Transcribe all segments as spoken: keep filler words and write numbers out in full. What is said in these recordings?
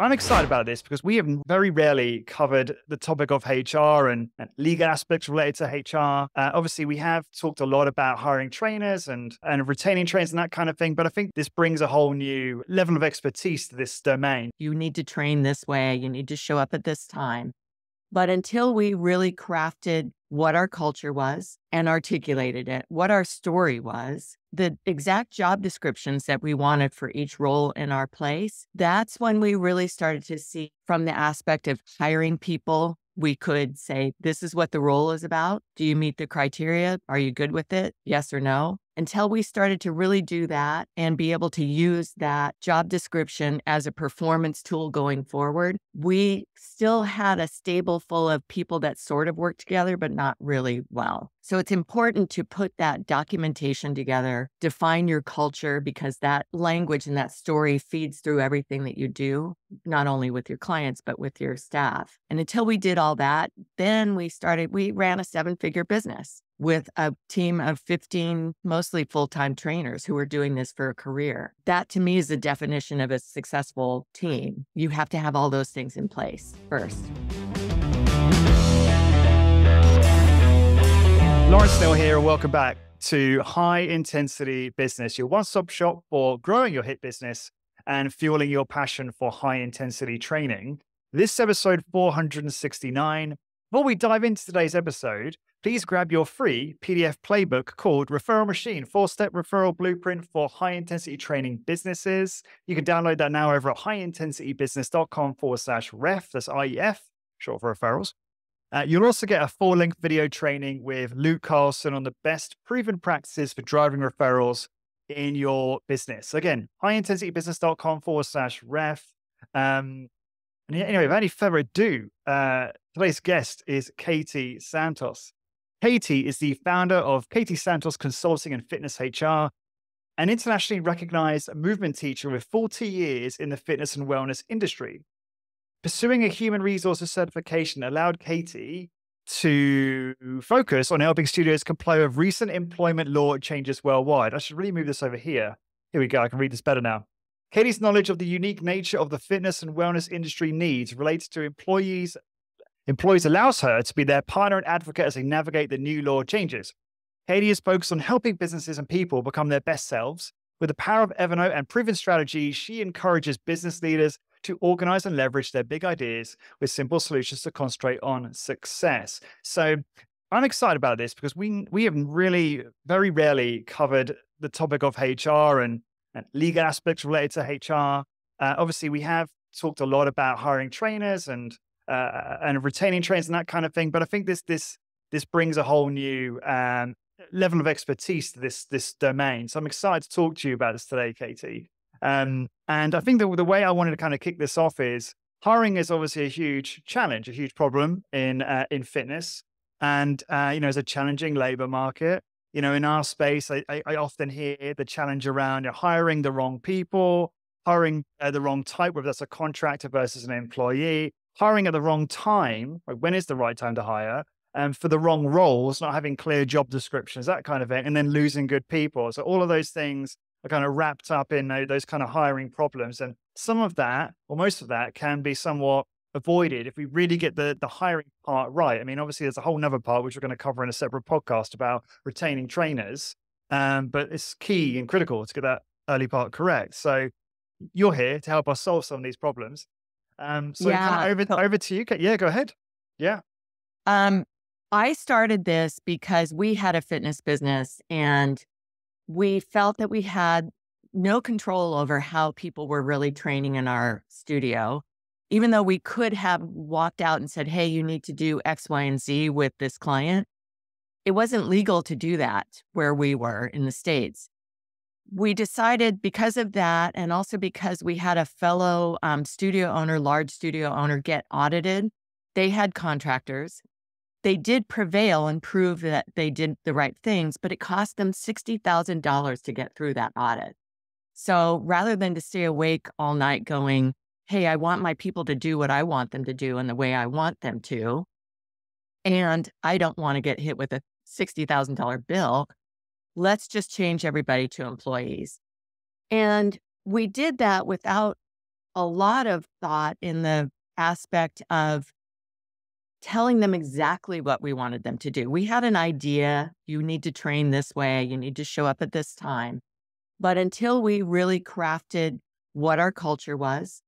I'm excited about this because we have very rarely covered the topic of H R and, and legal aspects related to H R. Uh, obviously, we have talked a lot about hiring trainers and, and retaining trainers and that kind of thing. But I think this brings a whole new level of expertise to this domain. You need to train this way. You need to show up at this time. But until we really crafted what our culture was and articulated it, what our story was, the exact job descriptions that we wanted for each role in our place, that's when we really started to see from the aspect of hiring people, we could say, this is what the role is about. Do you meet the criteria? Are you good with it? Yes or no? Until we started to really do that and be able to use that job description as a performance tool going forward, we still had a stable full of people that sort of worked together, but not really well. So it's important to put that documentation together, define your culture, because that language and that story feeds through everything that you do, not only with your clients, but with your staff. And until we did all that, then we started, we ran a seven-figure business with a team of fifteen, mostly full-time trainers who were doing this for a career. That to me is the definition of a successful team. You have to have all those things in place first. Lawrence Snell here. Welcome back to High Intensity Business, your one-stop shop for growing your HIT business and fueling your passion for high-intensity training. This episode four hundred sixty-nine. Before we dive into today's episode, please grab your free P D F playbook called Referral Machine, four-step referral blueprint for high-intensity training businesses. You can download that now over at high intensity business dot com forward slash ref, that's I E F, short for referrals. Uh, you'll also get a four-link video training with Luke Carlson on the best proven practices for driving referrals in your business. Again, high intensity business dot com forward slash ref. Um, and anyway, without any further ado, uh, today's guest is Katie Santos. Katie is the founder of Katie Santos Consulting and Fitness H R, an internationally recognized movement teacher with forty years in the fitness and wellness industry. Pursuing a human resources certification allowed Katie to focus on helping studios comply with recent employment law changes worldwide. I should really move this over here. Here we go. I can read this better now. Katie's knowledge of the unique nature of the fitness and wellness industry needs related to employees Employees allows her to be their partner and advocate as they navigate the new law changes. Katie is focused on helping businesses and people become their best selves. With the power of Evernote and proven strategies, she encourages business leaders to organize and leverage their big ideas with simple solutions to concentrate on success. So I'm excited about this because we, we have really very rarely covered the topic of H R and, and legal aspects related to H R. Uh, obviously, we have talked a lot about hiring trainers and Uh, and retaining trainers and that kind of thing, but I think this this this brings a whole new um, level of expertise to this this domain. So I'm excited to talk to you about this today, Katie. Um, and I think that the way I wanted to kind of kick this off is hiring is obviously a huge challenge, a huge problem in uh, in fitness, and uh, you know, it's a challenging labor market. You know, in our space, I, I, I often hear the challenge around you know, hiring the wrong people, hiring uh, the wrong type, whether that's a contractor versus an employee. Hiring at the wrong time, like when is the right time to hire, and um, for the wrong roles, not having clear job descriptions, that kind of thing, and then losing good people. So all of those things are kind of wrapped up in those kind of hiring problems. And some of that, or most of that, can be somewhat avoided if we really get the, the hiring part right. I mean, obviously, there's a whole nother part, which we're going to cover in a separate podcast about retaining trainers, um, but it's key and critical to get that early part correct. So you're here to help us solve some of these problems. Um, so yeah. over, over to you. Yeah, go ahead. Yeah. Um, I started this because we had a fitness business and we felt that we had no control over how people were really training in our studio, even though we could have walked out and said, hey, you need to do X, Y, and Z with this client. It wasn't legal to do that where we were in the States. We decided because of that, and also because we had a fellow um, studio owner, large studio owner, get audited. They had contractors. They did prevail and prove that they did the right things, but it cost them sixty thousand dollars to get through that audit. So rather than to stay awake all night going, hey, I want my people to do what I want them to do and the way I want them to, and I don't want to get hit with a sixty thousand dollar bill, let's just change everybody to employees. And we did that without a lot of thought in the aspect of telling them exactly what we wanted them to do. We had an idea, you need to train this way, you need to show up at this time. But until we really crafted what our culture was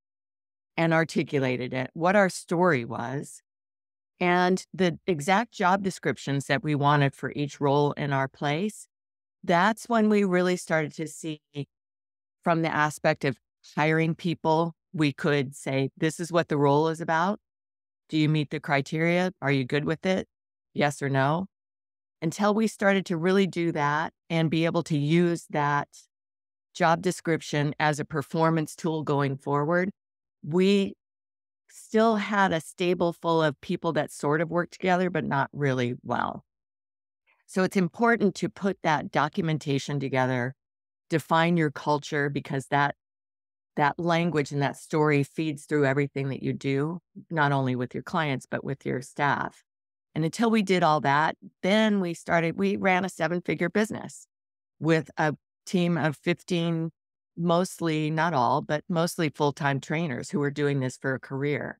and articulated it, what our story was, and the exact job descriptions that we wanted for each role in our place, that's when we really started to see from the aspect of hiring people, we could say, this is what the role is about. Do you meet the criteria? Are you good with it? Yes or no? Until we started to really do that and be able to use that job description as a performance tool going forward, we still had a stable full of people that sort of work together, but not really well. So it's important to put that documentation together, define your culture, because that that language and that story feeds through everything that you do, not only with your clients, but with your staff. And until we did all that, then we started, we ran a seven-figure business with a team of fifteen, mostly, not all, but mostly full-time trainers who were doing this for a career.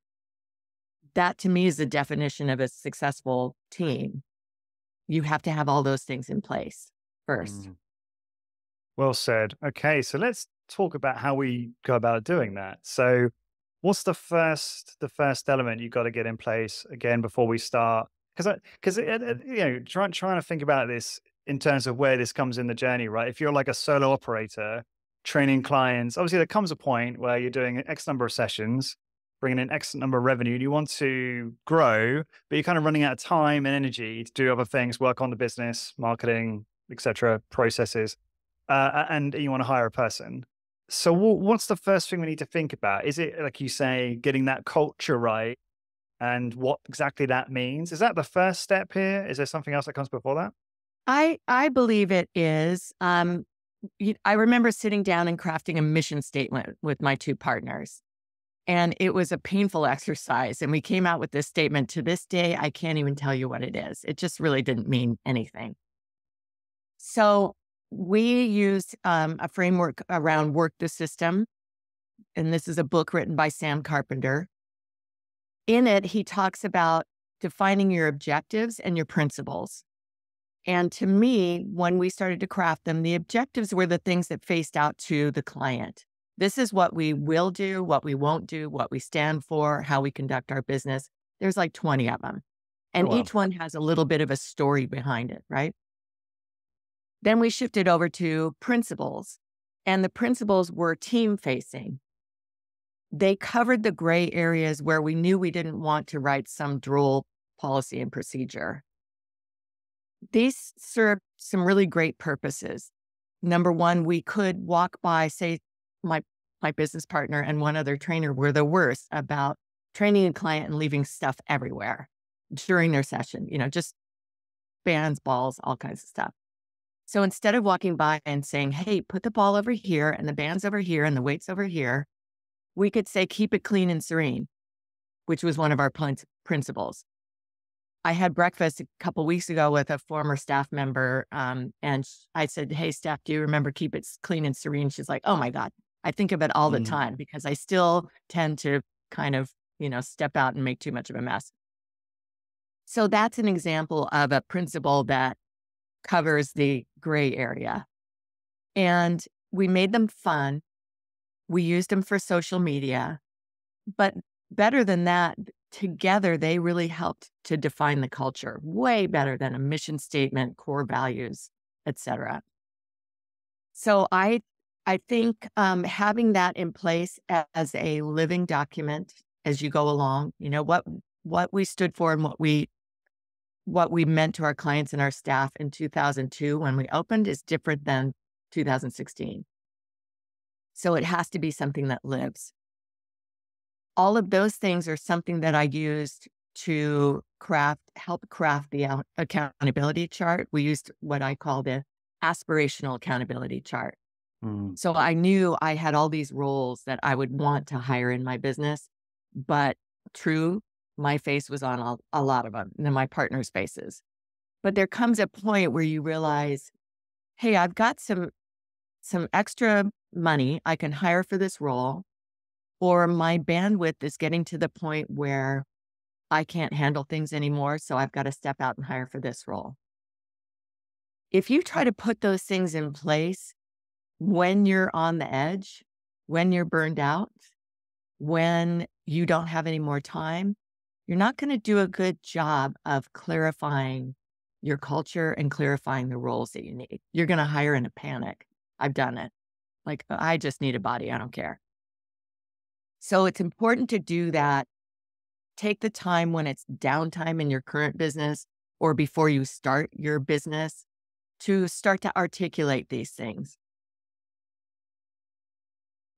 That to me is the definition of a successful team. You have to have all those things in place first. Mm. Well said. Okay, so let's talk about how we go about doing that. So what's the first the first element you've got to get in place again before we start? Because because you know, trying trying to think about this in terms of where this comes in the journey, right? If you're like a solo operator training clients, obviously there comes a point where you're doing X number of sessions, bringing in X number of revenue, and you want to grow, but you're kind of running out of time and energy to do other things, work on the business, marketing, et cetera, processes, uh, and you want to hire a person. So what's the first thing we need to think about? Is it, like you say, getting that culture right and what exactly that means? Is that the first step here? Is there something else that comes before that? I, I believe it is. Um, I remember sitting down and crafting a mission statement with my two partners, and it was a painful exercise. And we came out with this statement, to this day, I can't even tell you what it is. It just really didn't mean anything. So we used um, a framework around Work the System, and this is a book written by Sam Carpenter. In it, he talks about defining your objectives and your principles. And to me, when we started to craft them, the objectives were the things that faced out to the client. This is what we will do, what we won't do, what we stand for, how we conduct our business. There's like twenty of them. And oh, wow. Each one has a little bit of a story behind it, right? Then we shifted over to principles, and the principles were team-facing. They covered the gray areas where we knew we didn't want to write some droll policy and procedure. These served some really great purposes. Number one, we could walk by, say, my my business partner and one other trainer were the worst about training a client and leaving stuff everywhere during their session, you know, just bands, balls, all kinds of stuff. So instead of walking by and saying, hey, put the ball over here and the band's over here and the weight's over here, we could say, keep it clean and serene, which was one of our principles. I had breakfast a couple weeks ago with a former staff member, um, and I said, hey, staff, do you remember keep it clean and serene? She's like, oh, my God, I think of it all mm-hmm. the time, because I still tend to kind of, you know, step out and make too much of a mess. So that's an example of a principle that covers the gray area. And we made them fun. We used them for social media. But better than that, together, they really helped to define the culture way better than a mission statement, core values, et cetera. So I, I think um, having that in place as a living document as you go along, you know, what, what we stood for and what we what we meant to our clients and our staff in two thousand two when we opened is different than two thousand sixteen. So it has to be something that lives. All of those things are something that I used to craft, help craft the accountability chart. We used what I call the aspirational accountability chart. Mm. So I knew I had all these roles that I would want to hire in my business, but true, my face was on a, a lot of them, and then my partner's faces. But there comes a point where you realize, hey, I've got some, some extra money I can hire for this role, or my bandwidth is getting to the point where I can't handle things anymore, so I've got to step out and hire for this role. If you try to put those things in place when you're on the edge, when you're burned out, when you don't have any more time, you're not going to do a good job of clarifying your culture and clarifying the roles that you need. You're going to hire in a panic. I've done it. Like, I just need a body. I don't care. So it's important to do that. Take the time when it's downtime in your current business or before you start your business to start to articulate these things.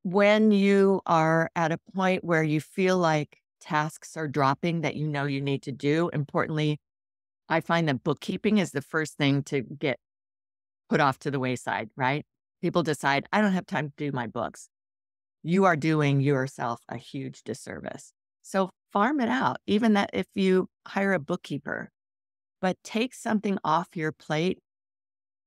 When you are at a point where you feel like tasks are dropping that you know you need to do, importantly, I find that bookkeeping is the first thing to get put off to the wayside, right? People decide, I don't have time to do my books. You are doing yourself a huge disservice. So farm it out, even that if you hire a bookkeeper, but take something off your plate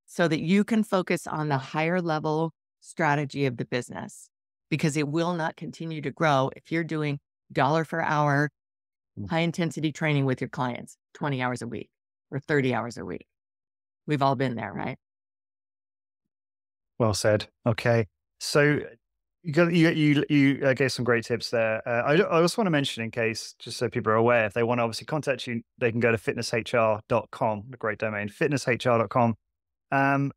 so that you can focus on the higher level strategy of the business, because it will not continue to grow if you're doing dollar per hour high intensity training with your clients twenty hours a week or thirty hours a week. We've all been there, right? Well said. Okay. So you got, you, you, you gave some great tips there. Uh, I, I also want to mention, in case, just so people are aware, if they want to obviously contact you, they can go to fitness h r dot com, a great domain, fitness h r dot com. Um,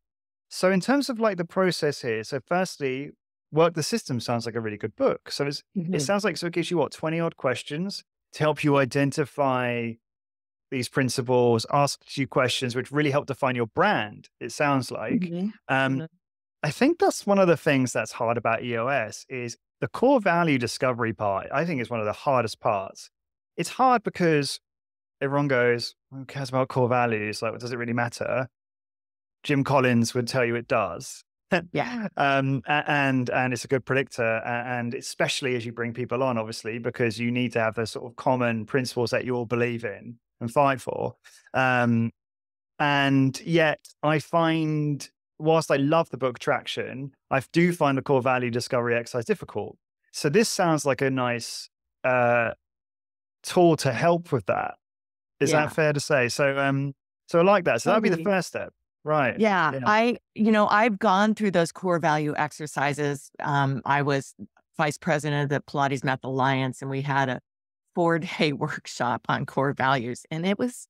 so in terms of like the process here, so firstly, Work the System sounds like a really good book. So it's, mm-hmm. it sounds like, so it gives you what, twenty odd questions to help you identify these principles, asks you questions, which really help define your brand, it sounds like. Mm-hmm. Um, mm-hmm. I think that's one of the things that's hard about E O S is the core value discovery part. I think is one of the hardest parts. It's hard because everyone goes, who cares about core values? Like, does it really matter? Jim Collins would tell you it does. Yeah. Um, and, and it's a good predictor. And especially as you bring people on, obviously, because you need to have the sort of common principles that you all believe in and fight for. Um, and yet I find, whilst I love the book Traction, I do find the core value discovery exercise difficult. So this sounds like a nice uh, tool to help with that. Is yeah. that fair to say? So, um, so I like that. So that'd be the first step. Right. Yeah, yeah. I, you know, I've gone through those core value exercises. Um, I was vice president of the Pilates Method Alliance, and we had a four day workshop on core values. And it was,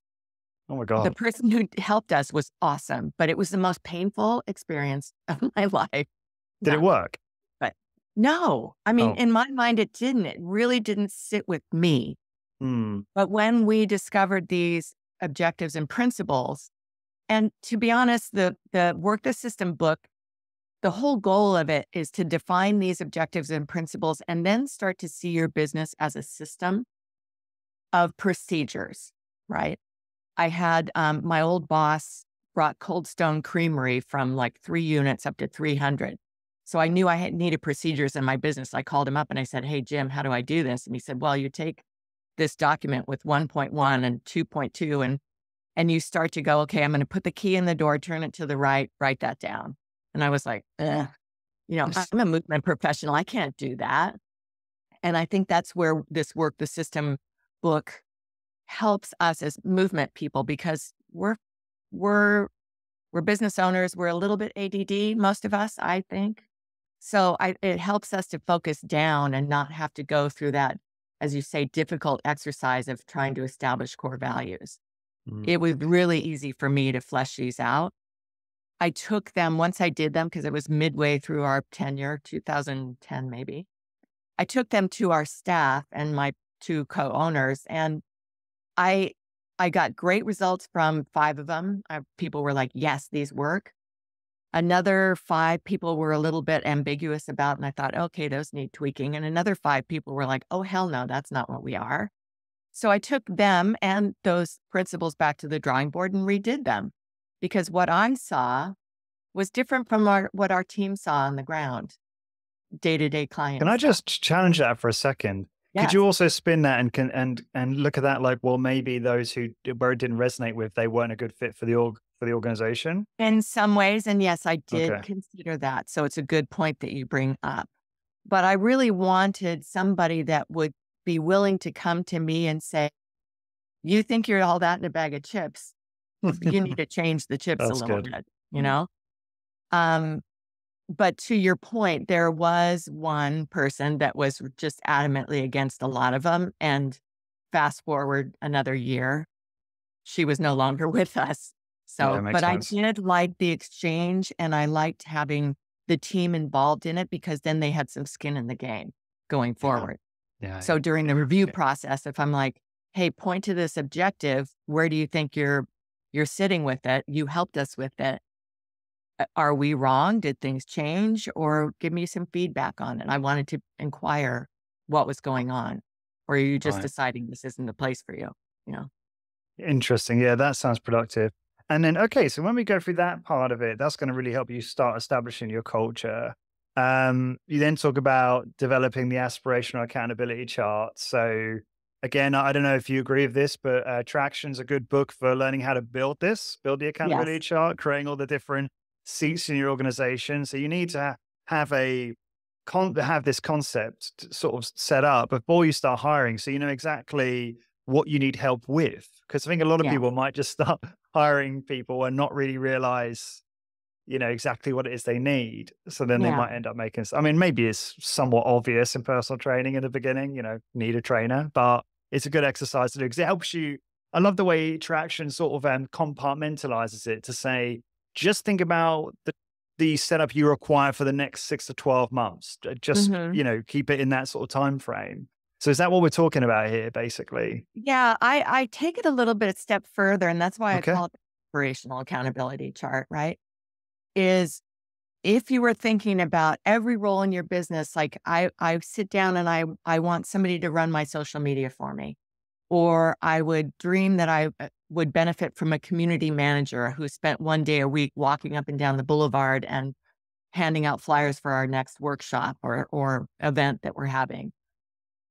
oh my God, the person who helped us was awesome, but it was the most painful experience of my life. Did no. it work? But no, I mean, oh. in my mind, it didn't. It really didn't sit with me. Mm. But when we discovered these objectives and principles, and to be honest, the, the Work the System book, the whole goal of it is to define these objectives and principles and then start to see your business as a system of procedures, right? I had um, my old boss brought Cold Stone Creamery from like three units up to three hundred. So I knew I had needed procedures in my business. I called him up and I said, hey, Jim, how do I do this? And he said, well, you take this document with one point one and two point two and And you start to go, okay, I'm going to put the key in the door, turn it to the right, write that down. And I was like, eh. you know, I'm a movement professional. I can't do that. And I think that's where this Work the System book helps us as movement people, because we're, we're, we're business owners. We're a little bit A D D, most of us, I think. So I, it helps us to focus down and not have to go through that, as you say, difficult exercise of trying to establish core values. It was really easy for me to flesh these out. I took them, once I did them, because it was midway through our tenure, two thousand ten maybe, I took them to our staff and my two co-owners, and I I got great results from five of them. I, people were like, yes, these work. Another five people were a little bit ambiguous about, and I thought, okay, those need tweaking. And another five people were like, oh, hell no, that's not what we are. So I took them and those principles back to the drawing board and redid them, because what I saw was different from our, what our team saw on the ground, day-to-day clients. Can I just challenge that for a second? Yes. Could you also spin that and, can, and, and look at that like, well, maybe those who where it didn't resonate with, they weren't a good fit for the, org, for the organization? In some ways, and yes, I did okay. consider that. So it's a good point that you bring up. But I really wanted somebody that would be willing to come to me and say, you think you're all that in a bag of chips. You need to change the chips That's a little good. bit, you know? Um, but to your point, there was one person that was just adamantly against a lot of them. And fast forward another year, she was no longer with us. So, yeah, but sense. I did like the exchange, and I liked having the team involved in it, because then they had some skin in the game going forward. Yeah. Yeah, so during the review yeah. process, if I'm like, hey, point to this objective, where do you think you're, you're sitting with it? You helped us with it. Are we wrong? Did things change? Or give me some feedback on it. I wanted to inquire what was going on, or are you just right. deciding this isn't the place for you? You know? Interesting. Yeah, that sounds productive. And then, okay, so when we go through that part of it, that's going to really help you start establishing your culture. Um, you then talk about developing the aspirational accountability chart. So again, I don't know if you agree with this, but uh, Traction's a good book for learning how to build this, build the accountability yes. chart, creating all the different seats in your organization. So you need to have a con have this concept sort of set up before you start hiring, so you know exactly what you need help with. Because I think a lot of yeah. people might just start hiring people and not really realize, you know, exactly what it is they need. So then yeah. they might end up making, I mean, maybe it's somewhat obvious in personal training in the beginning, you know, need a trainer, but it's a good exercise to do because it helps you. I love the way Traction sort of um, compartmentalizes it to say, just think about the, the setup you require for the next six to twelve months. Just, mm-hmm. you know, keep it in that sort of time frame. So is that what we're talking about here, basically? Yeah, I, I take it a little bit a step further, and that's why okay. I call it the aspirational accountability chart, right? Is if you were thinking about every role in your business, like I, I sit down and I, I want somebody to run my social media for me, or I would dream that I would benefit from a community manager who spent one day a week walking up and down the boulevard and handing out flyers for our next workshop or, or event that we're having.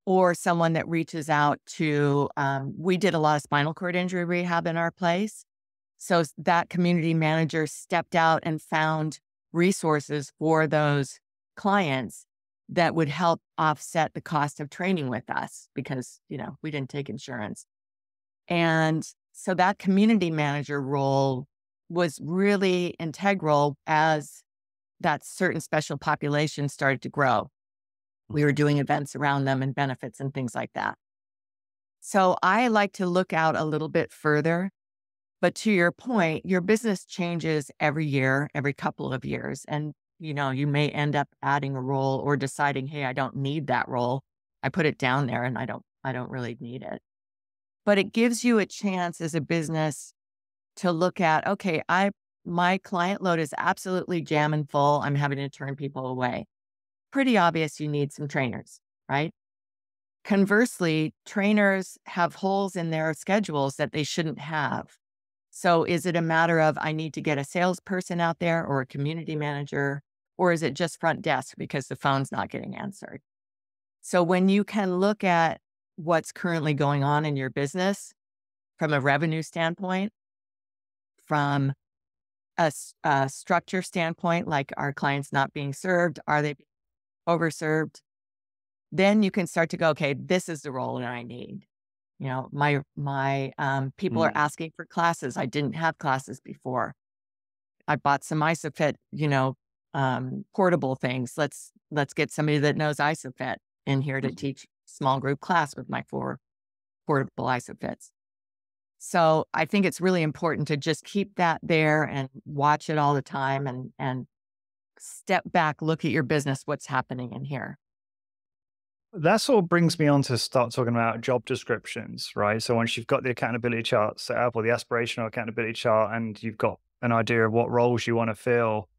Or someone that reaches out to, um, we did a lot of spinal cord injury rehab in our place. So that community manager stepped out and found resources for those clients that would help offset the cost of training with us, because, you know, we didn't take insurance. And so that community manager role was really integral as that certain special population started to grow. We were doing events around them and benefits and things like that. So I like to look out a little bit further. But to your point, your business changes every year, every couple of years. And, you know, you may end up adding a role or deciding, hey, I don't need that role. I put it down there and I don't, I don't really need it. But it gives you a chance as a business to look at, okay, I, my client load is absolutely jamming full. I'm having to turn people away. Pretty obvious you need some trainers, right? Conversely, trainers have holes in their schedules that they shouldn't have. So is it a matter of I need to get a salesperson out there or a community manager, or is it just front desk because the phone's not getting answered? So when you can look at what's currently going on in your business from a revenue standpoint, from a, a structure standpoint, like are clients not being served? Are they being overserved? Then you can start to go, okay, this is the role that I need. You know, my, my, um, people mm. are asking for classes. I didn't have classes before. I bought some IsoFit, you know, um, portable things. Let's, let's get somebody that knows IsoFit in here to mm. teach small group class with my four portable IsoFits. So I think it's really important to just keep that there and watch it all the time, and, and, step back, look at your business, what's happening in here. That sort of brings me on to start talking about job descriptions, right? So once you've got the accountability chart set up, or the aspirational accountability chart, and you've got an idea of what roles you want to fill,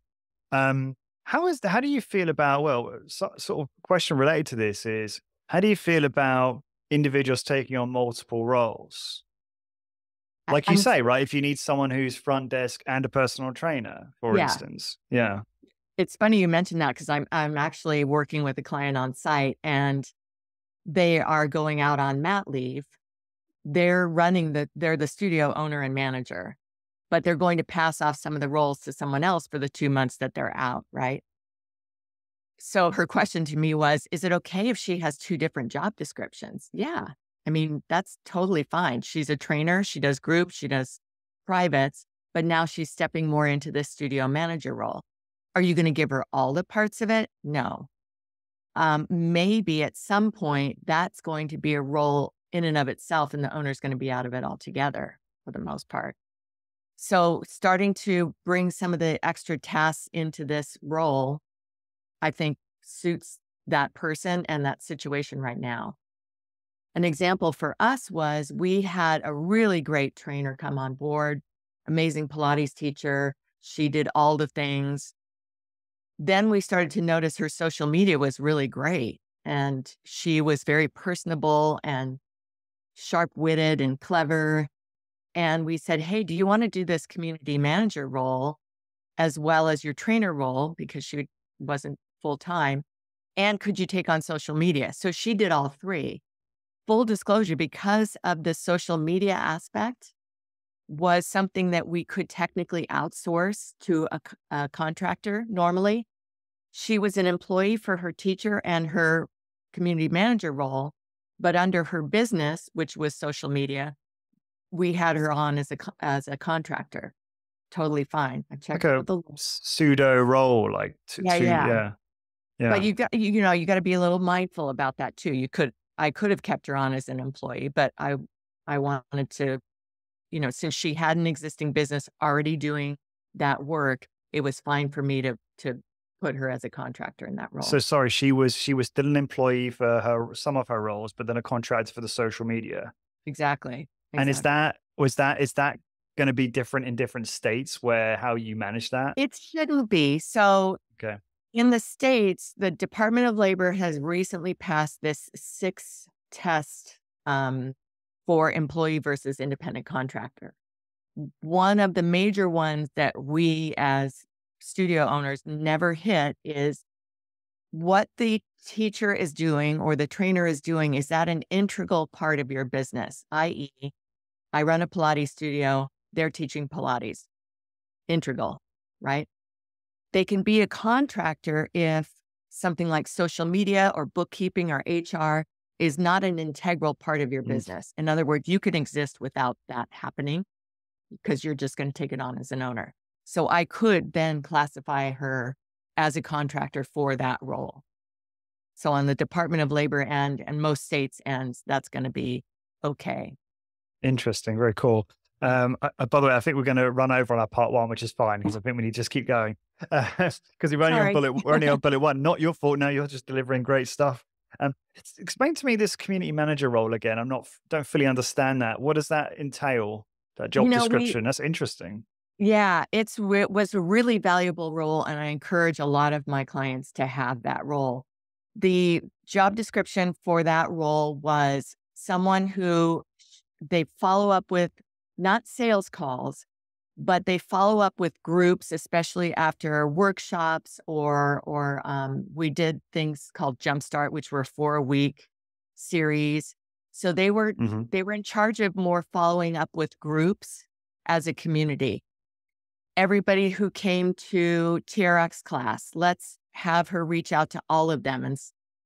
um, how is the, how do you feel about, well, so, sort of question related to this is, how do you feel about individuals taking on multiple roles? Like you I'm, say, right? If you need someone who's front desk and a personal trainer, for yeah. instance. Yeah. It's funny you mentioned that, because I'm, I'm actually working with a client on site, and they are going out on mat leave. They're running the, they're the studio owner and manager, but they're going to pass off some of the roles to someone else for the two months that they're out, right? So her question to me was, is it okay if she has two different job descriptions? Yeah. I mean, that's totally fine. She's a trainer. She does groups. She does privates. But now she's stepping more into this studio manager role. Are you going to give her all the parts of it? No. Um, maybe at some point, that's going to be a role in and of itself, and the owner's going to be out of it altogether for the most part. So starting to bring some of the extra tasks into this role, I think suits that person and that situation right now. An example for us was we had a really great trainer come on board, amazing Pilates teacher. She did all the things. Then we started to notice her social media was really great, and she was very personable and sharp-witted and clever. And we said, hey, do you want to do this community manager role as well as your trainer role? Because she wasn't full-time. And could you take on social media? So she did all three. Full disclosure, because of the social media aspect, was something that we could technically outsource to a, a contractor normally. She was an employee for her teacher and her community manager role, but under her business, which was social media, we had her on as a, as a contractor. Totally fine. I checked like a the pseudo role, like to, yeah, to, yeah. yeah, yeah. But you got, you know, you got to be a little mindful about that too. You could, I could have kept her on as an employee, but I, I wanted to, you know, since she had an existing business already doing that work, it was fine for me to to put her as a contractor in that role. So sorry, she was she was still an employee for her some of her roles, but then a contractor for the social media. Exactly. exactly. And is that was that is that going to be different in different states where how you manage that? It shouldn't be. So okay. In the States, the Department of Labor has recently passed this six test um for employee versus independent contractor. One of the major ones that we as studio owners never hit is what the teacher is doing or the trainer is doing. Is that an integral part of your business? that is, I run a Pilates studio, they're teaching Pilates. Integral, right? They can be a contractor if something like social media or bookkeeping or H R is not an integral part of your business. In other words, you could exist without that happening because you're just going to take it on as an owner. So I could then classify her as a contractor for that role. So on the Department of Labor end and most states ends, that's going to be okay. Interesting. Very cool. Um, uh, by the way, I think we're going to run over on our part one, which is fine because I think we need to just keep going because uh, we're only on bullet, we're only on bullet one. Not your fault. No, you're just delivering great stuff. Um, explain to me this community manager role again. I'm not, don't fully understand that. What does that entail? That job you know, description. We, That's interesting. Yeah, it's, it was a really valuable role. And I encourage a lot of my clients to have that role. The job description for that role was someone who they follow up with, not sales calls, but they follow up with groups, especially after workshops or or um, we did things called Jumpstart, which were four a week series. So they were mm-hmm. they were in charge of more following up with groups as a community. Everybody who came to T R X class, let's have her reach out to all of them and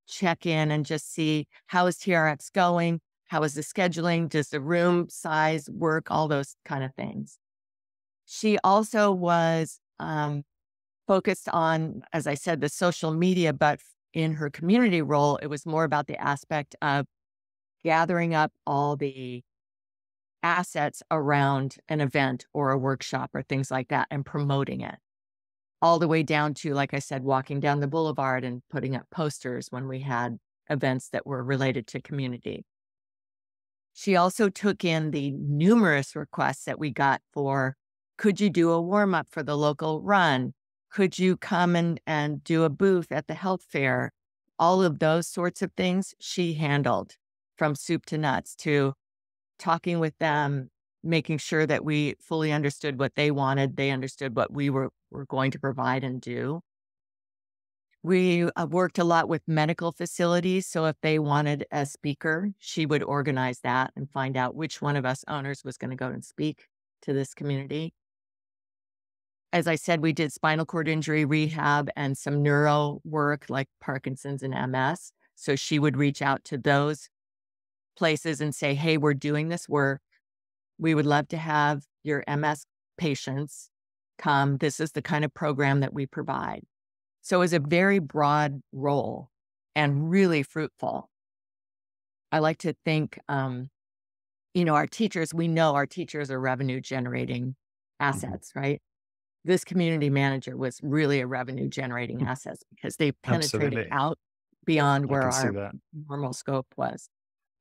check in and just see how is T R X going, how is the scheduling, does the room size work, all those kind of things. She also was um, focused on, as I said, the social media, but in her community role, it was more about the aspect of gathering up all the assets around an event or a workshop or things like that and promoting it all the way down to, like I said, walking down the boulevard and putting up posters when we had events that were related to community. She also took in the numerous requests that we got for could you do a warm-up for the local run? Could you come and, and do a booth at the health fair? All of those sorts of things she handled from soup to nuts to talking with them, making sure that we fully understood what they wanted. They understood what we were, were going to provide and do. We worked a lot with medical facilities. So if they wanted a speaker, she would organize that and find out which one of us owners was going to go and speak to this community. As I said, we did spinal cord injury rehab and some neuro work like Parkinson's and M S. So she would reach out to those places and say, hey, we're doing this work. We would love to have your M S patients come. This is the kind of program that we provide. So it was a very broad role and really fruitful. I like to think, um, you know, our teachers, we know our teachers are revenue generating assets, right? This community manager was really a revenue generating asset because they penetrated Absolutely. out beyond where our normal scope was.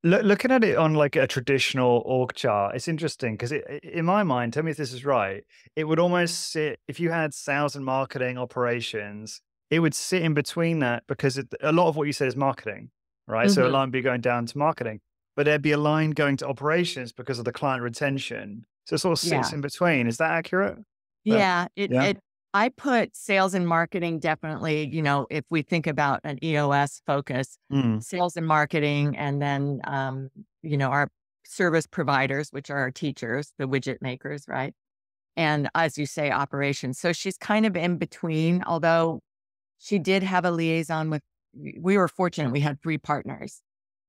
Look, looking at it on like a traditional org chart, it's interesting because it, in my mind, tell me if this is right, it would almost sit, if you had sales and marketing operations, it would sit in between that because it, a lot of what you said is marketing, right? Mm-hmm. So a line would be going down to marketing, but there'd be a line going to operations because of the client retention. So it sort of sits yeah. in between. Is that accurate? But, yeah, it, yeah. It, I put sales and marketing definitely, you know, if we think about an E O S focus, mm. sales and marketing, and then, um, you know, our service providers, which are our teachers, the widget makers, right? And as you say, operations. So she's kind of in between, although she did have a liaison with, we were fortunate, we had three partners.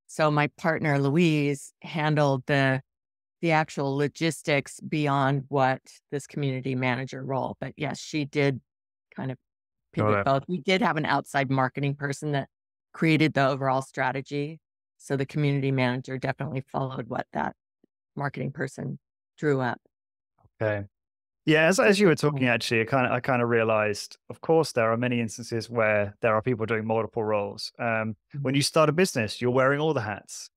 So my partner, Louise, handled the the actual logistics beyond what this community manager role. But yes, she did kind of pivot both. We did have an outside marketing person that created the overall strategy. So the community manager definitely followed what that marketing person drew up. Okay. Yeah, as, as you were talking, actually, I kind of I kind of realized, of course, there are many instances where there are people doing multiple roles. Um, mm-hmm. When you start a business, you're wearing all the hats.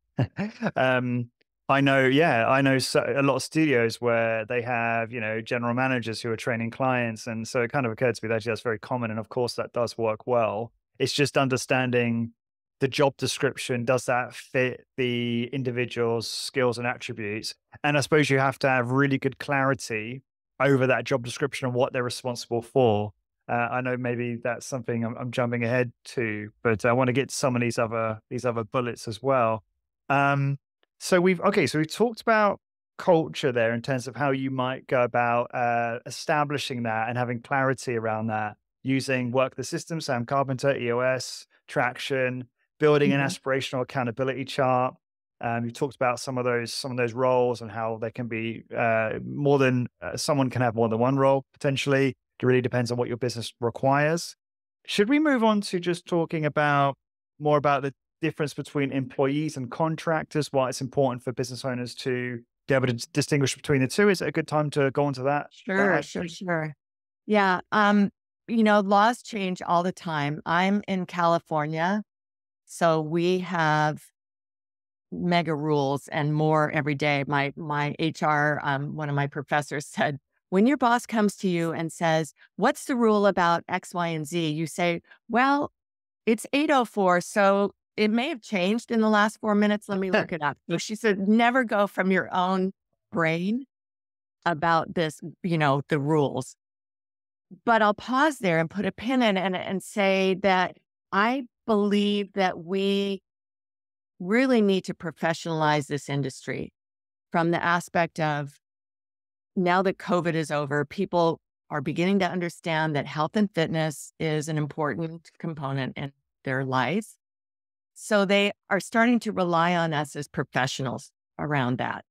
um, I know, yeah, I know so, a lot of studios where they have, you know, general managers who are training clients. And so it kind of occurred to me that actually that's very common. And of course, that does work well. It's just understanding the job description. Does that fit the individual's skills and attributes? And I suppose you have to have really good clarity over that job description and what they're responsible for. Uh, I know maybe that's something I'm, I'm jumping ahead to, but I want to get to some of these other, these other bullets as well. Um, So we've, okay, so we've talked about culture there in terms of how you might go about uh, establishing that and having clarity around that using Work the System, Sam Carpenter, E O S, Traction, building mm-hmm. an aspirational accountability chart. Um, you've talked about some of those, some of those roles and how they can be uh, more than, uh, someone can have more than one role potentially. It really depends on what your business requires. Should we move on to just talking about more about the difference between employees and contractors, why it's important for business owners to be able to distinguish between the two? Is it a good time to go into that? Sure, that sure, sure. Yeah. Um, you know, laws change all the time. I'm in California, so we have mega rules and more every day. My, my H R, um, one of my professors said, when your boss comes to you and says, what's the rule about X, Y, and Z? You say, well, it's eight oh four, so it may have changed in the last four minutes. Let me look it up. So she said, never go from your own brain about this, you know, the rules. But I'll pause there and put a pin in and, and say that I believe that we really need to professionalize this industry from the aspect of now that COVID is over, people are beginning to understand that health and fitness is an important component in their life. So they are starting to rely on us as professionals around that.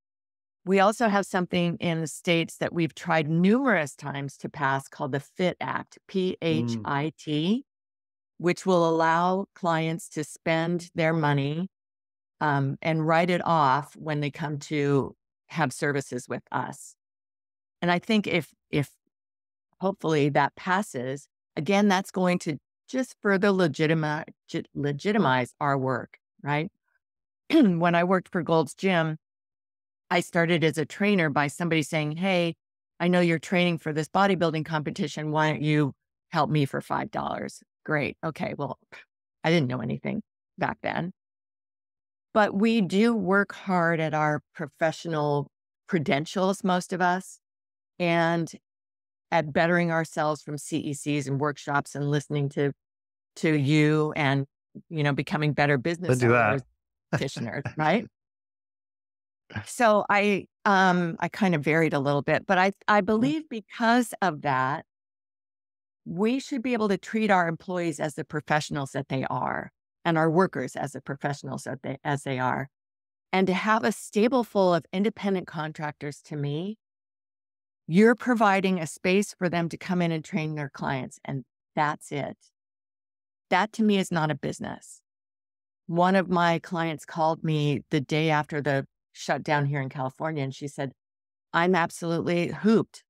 We also have something in the States that we've tried numerous times to pass called the FIT Act, P H I T, mm. which will allow clients to spend their money um, and write it off when they come to have services with us. And I think if, if hopefully that passes, again, that's going to just further legitimize, legitimize our work, right? When I worked for Gold's Gym, I started as a trainer by somebody saying, hey, I know you're training for this bodybuilding competition. Why don't you help me for five dollars? Great. Okay, well, I didn't know anything back then. But we do work hard at our professional credentials, most of us, and at bettering ourselves from C E Cs and workshops and listening to to you and, you know, becoming better business owners, practitioners, right? So I um I kind of varied a little bit, but I I believe because of that, we should be able to treat our employees as the professionals that they are and our workers as the professionals that they, as they are. And to have a stable full of independent contractors, to me, you're providing a space for them to come in and train their clients. And that's it. That to me is not a business. One of my clients called me the day after the shutdown here in California, and she said, I'm absolutely hooped.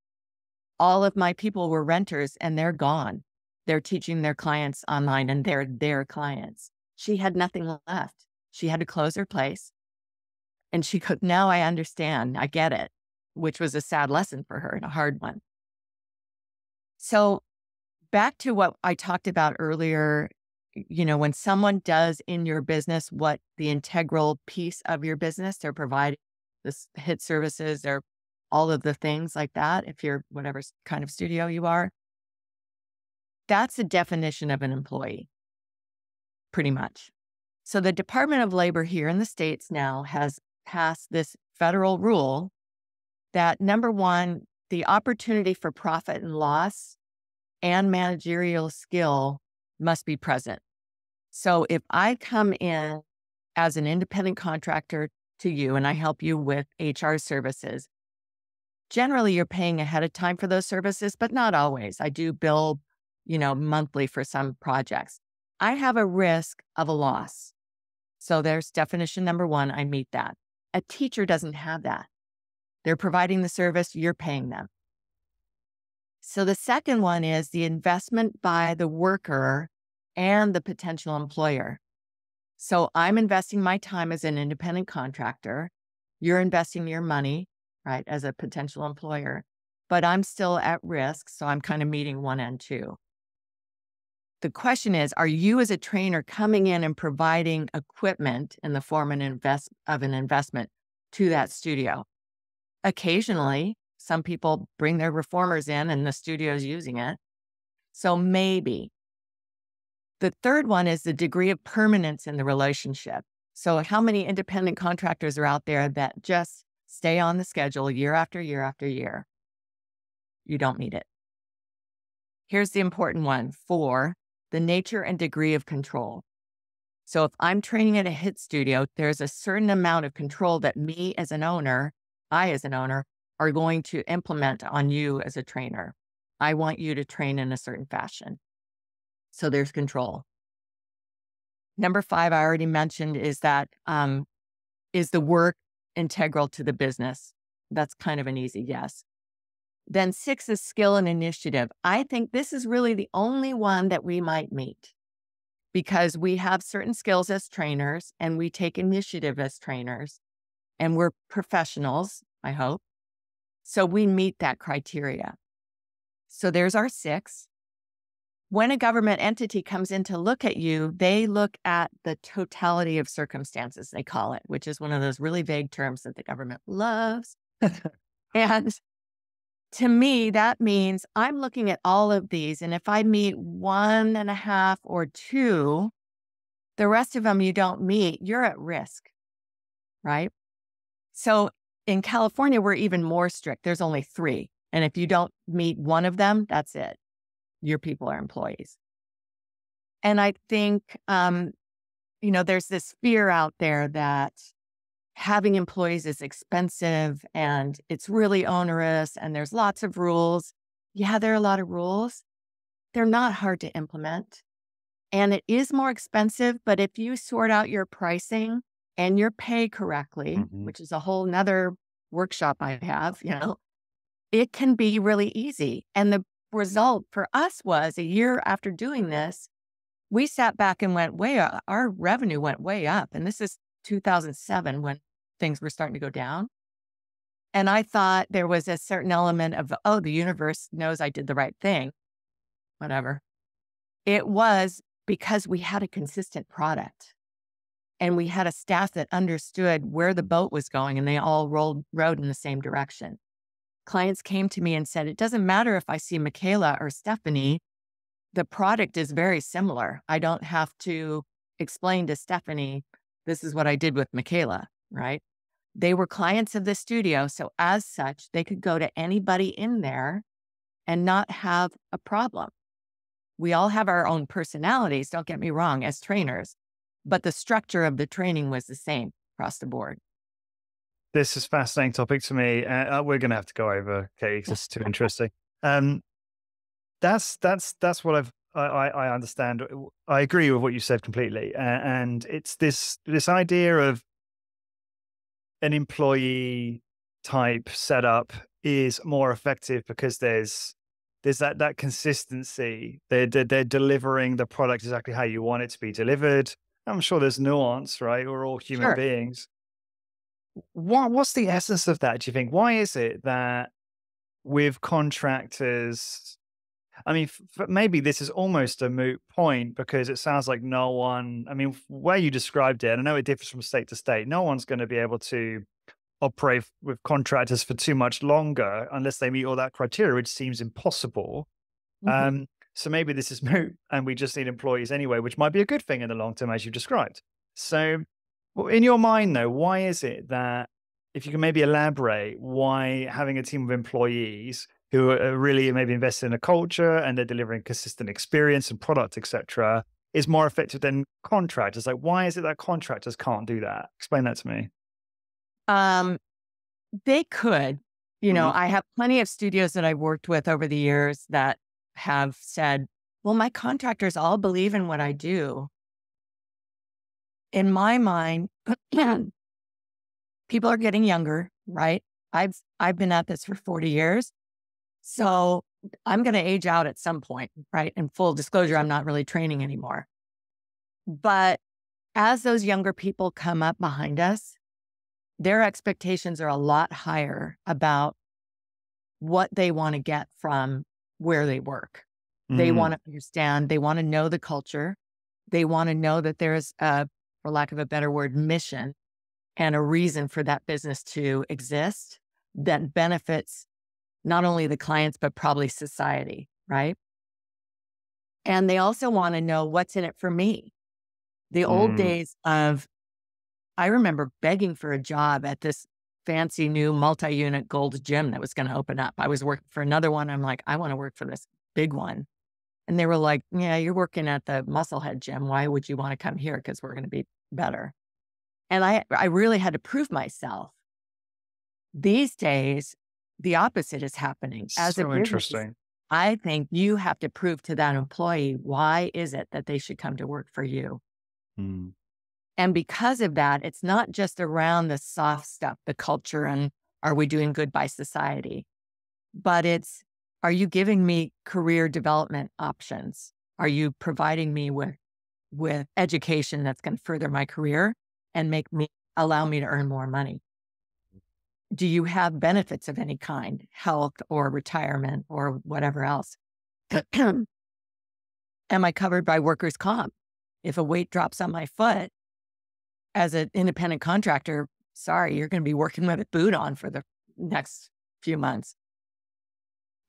All of my people were renters and they're gone. They're teaching their clients online and they're their clients. She had nothing left. She had to close her place. And she could, now I understand, I get it, which was a sad lesson for her and a hard one. So back to what I talked about earlier, you know, when someone does in your business what the integral piece of your business, they're providing the HIT services, they're all of the things like that, if you're whatever kind of studio you are, that's the definition of an employee, pretty much. So the Department of Labor here in the States now has passed this federal rule that, number one, the opportunity for profit and loss and managerial skill must be present. So if I come in as an independent contractor to you and I help you with H R services, generally you're paying ahead of time for those services, but not always. I do bill, you know, monthly for some projects. I have a risk of a loss. So there's definition number one, I meet that. A teacher doesn't have that. They're providing the service, you're paying them. So the second one is the investment by the worker and the potential employer. So I'm investing my time as an independent contractor. You're investing your money, right, as a potential employer, but I'm still at risk. So I'm kind of meeting one and two. The question is, are you as a trainer coming in and providing equipment in the form of an, invest, of an investment to that studio? Occasionally, some people bring their reformers in and the studio's using it. So maybe. The third one is the degree of permanence in the relationship. So how many independent contractors are out there that just stay on the schedule year after year after year? You don't meet it. Here's the important one. Four, the nature and degree of control. So if I'm training at a HIT studio, there's a certain amount of control that me as an owner, I as an owner, are going to implement on you as a trainer. I want you to train in a certain fashion. So there's control. Number five, I already mentioned, is that um, is the work integral to the business? That's kind of an easy yes. Then six is skill and initiative. I think this is really the only one that we might meet because we have certain skills as trainers and we take initiative as trainers and we're professionals, I hope. So we meet that criteria. So there's our six. When a government entity comes in to look at you, they look at the totality of circumstances, they call it, which is one of those really vague terms that the government loves. And to me, that means I'm looking at all of these. And if I meet one and a half or two, the rest of them you don't meet, you're at risk, right? So in California, we're even more strict. There's only three. And if you don't meet one of them, that's it. Your people are employees. And I think, um, you know, there's this fear out there that having employees is expensive and it's really onerous and there's lots of rules. Yeah, there are a lot of rules. They're not hard to implement. And it is more expensive, but if you sort out your pricing and your pay correctly, mm-hmm. which is a whole nother workshop I have, you know, it can be really easy. And the result for us was a year after doing this, we sat back and went way up. Our revenue went way up. And this is two thousand seven when things were starting to go down. And I thought there was a certain element of, oh, the universe knows I did the right thing, whatever. It was because we had a consistent product. And we had a staff that understood where the boat was going and they all rolled, rowed in the same direction. Clients came to me and said, it doesn't matter if I see Michaela or Stephanie, the product is very similar. I don't have to explain to Stephanie, this is what I did with Michaela, right? They were clients of the studio. So as such, they could go to anybody in there and not have a problem. We all have our own personalities, don't get me wrong, as trainers, but the structure of the training was the same across the board. This is a fascinating topic to me. Uh, we're going to have to go over, Katie, because it's too interesting. Um, that's that's that's what I've I, I understand. I agree with what you said completely, uh, and it's this this idea of an employee type setup is more effective because there's there's that that consistency. They're they're delivering the product exactly how you want it to be delivered. I'm sure there's nuance, right? We're all human sure. beings. What, what's the essence of that, do you think? Why is it that with contractors, I mean, f maybe this is almost a moot point because it sounds like no one, I mean, where you described it, and I know it differs from state to state, no one's going to be able to operate with contractors for too much longer unless they meet all that criteria, which seems impossible. Mm-hmm. Um, so maybe this is moot and we just need employees anyway, which might be a good thing in the long term, as you described. So... well, in your mind, though, why is it that, if you can maybe elaborate, why having a team of employees who are really maybe invested in a culture and they're delivering consistent experience and product, et cetera, is more effective than contractors? Like, why is it that contractors can't do that? Explain that to me. Um, they could. You know, mm-hmm. I have plenty of studios that I've worked with over the years that have said, well, my contractors all believe in what I do. In my mind, people are getting younger, right? I've, I've been at this for forty years. So I'm going to age out at some point, right? And full disclosure, I'm not really training anymore. But as those younger people come up behind us, their expectations are a lot higher about what they want to get from where they work. Mm. They want to understand, they want to know the culture. They want to know that there's a, for lack of a better word, mission and a reason for that business to exist that benefits not only the clients, but probably society, right? And they also want to know what's in it for me. The mm. old days of, I remember begging for a job at this fancy new multi-unit gold gym that was going to open up. I was working for another one. I'm like, I want to work for this big one. And they were like, yeah, you're working at the Musclehead gym. Why would you want to come here? Because we're going to be better. And I, I really had to prove myself. These days, the opposite is happening. As so a business, interesting. I think you have to prove to that employee, why is it that they should come to work for you? Mm. And because of that, it's not just around the soft stuff, the culture, and are we doing good by society? But it's, are you giving me career development options? Are you providing me with, with education that's going to further my career and make me, allow me to earn more money? Do you have benefits of any kind, health or retirement or whatever else? Am I covered by workers' comp? If a weight drops on my foot, as an independent contractor, sorry, you're going to be working with a boot on for the next few months.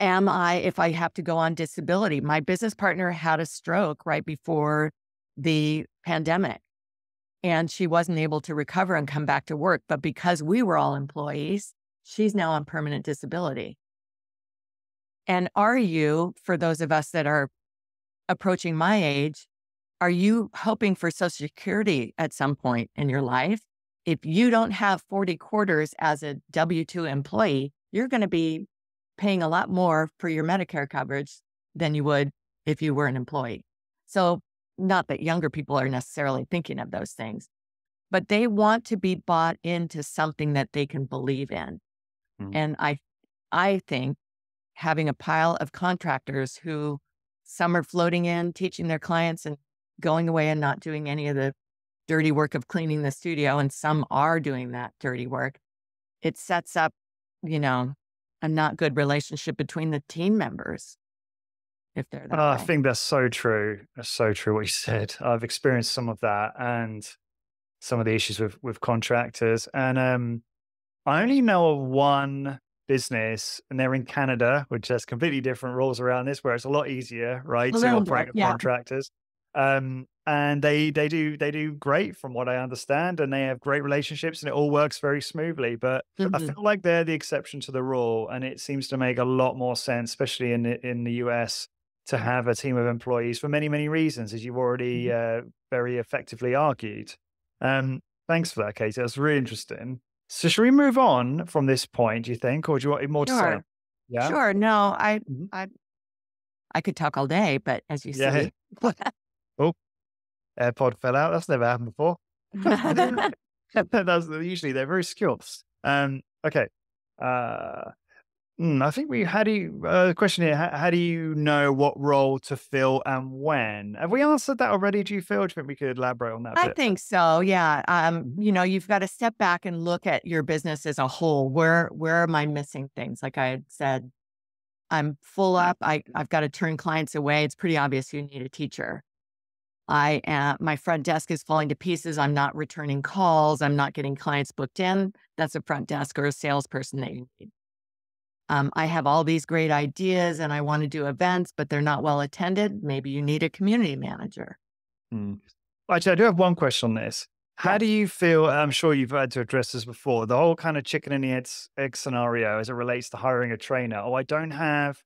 Am I, if I have to go on disability? My business partner had a stroke right before the pandemic, and she wasn't able to recover and come back to work. But because we were all employees, she's now on permanent disability. And are you, for those of us that are approaching my age, are you hoping for Social Security at some point in your life? If you don't have forty quarters as a W two employee, you're going to be paying a lot more for your Medicare coverage than you would if you were an employee. So not that younger people are necessarily thinking of those things, but they want to be bought into something that they can believe in. Mm-hmm. And I, I think having a pile of contractors who some are floating in, teaching their clients and going away and not doing any of the dirty work of cleaning the studio, and some are doing that dirty work, it sets up, you know, a not good relationship between the team members, if they're that uh, I think that's so true. That's so true what you said. I've experienced some of that and some of the issues with, with contractors. And um, I only know of one business, and they're in Canada, which has completely different rules around this, where it's a lot easier, right, to operate with contractors. Um, and they, they, do, they do great from what I understand, and they have great relationships, and it all works very smoothly. But mm-hmm. I feel like they're the exception to the rule, and it seems to make a lot more sense, especially in the, in the U S, to have a team of employees for many, many reasons, as you've already uh, very effectively argued. Um, thanks for that, Katie. That's really interesting. So should we move on from this point, do you think, or do you want more sure. to say? Yeah. Sure. No, I, mm-hmm. I, I could talk all day, but as you yeah. see. Oh, AirPod fell out. That's never happened before. That's usually they're very skilled. Um, okay. Uh, mm, I think we had a uh, question here. How, how do you know what role to fill and when? Have we answered that already? Do you feel? Do you think we could elaborate on that? I bit? think so. Yeah. Um, you know, you've got to step back and look at your business as a whole. Where, where am I missing things? Like I had said, I'm full up. I, I've got to turn clients away. It's pretty obvious you need a teacher. I am, my front desk is falling to pieces. I'm not returning calls. I'm not getting clients booked in. That's a front desk or a salesperson that you need. Um, I have all these great ideas and I want to do events, but they're not well attended. Maybe you need a community manager. Hmm. Actually, I do have one question on this. How yeah. do you feel, I'm sure you've had to address this before, the whole kind of chicken and the egg scenario as it relates to hiring a trainer. Oh, I don't have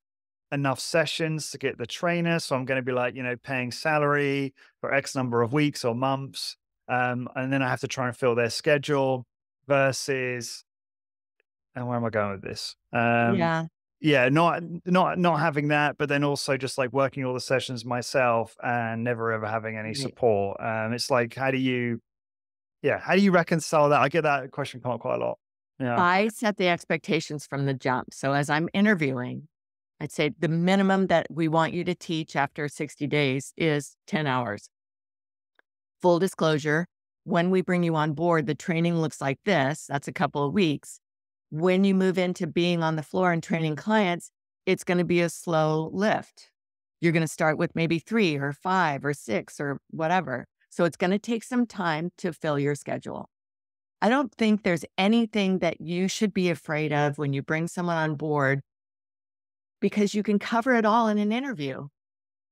enough sessions to get the trainer. So I'm going to be like, you know, paying salary for X number of weeks or months. Um, and then I have to try and fill their schedule versus, and where am I going with this? Um, yeah. Yeah. Not, not, not having that, but then also just like working all the sessions myself and never ever having any support. Um, it's like, how do you, yeah. How do you reconcile that? I get that question come up quite a lot. Yeah. I set the expectations from the jump. So as I'm interviewing, I'd say the minimum that we want you to teach after sixty days is ten hours. Full disclosure, when we bring you on board, the training looks like this. That's a couple of weeks. When you move into being on the floor and training clients, it's going to be a slow lift. You're going to start with maybe three or five or six or whatever. So it's going to take some time to fill your schedule. I don't think there's anything that you should be afraid of when you bring someone on board, because you can cover it all in an interview.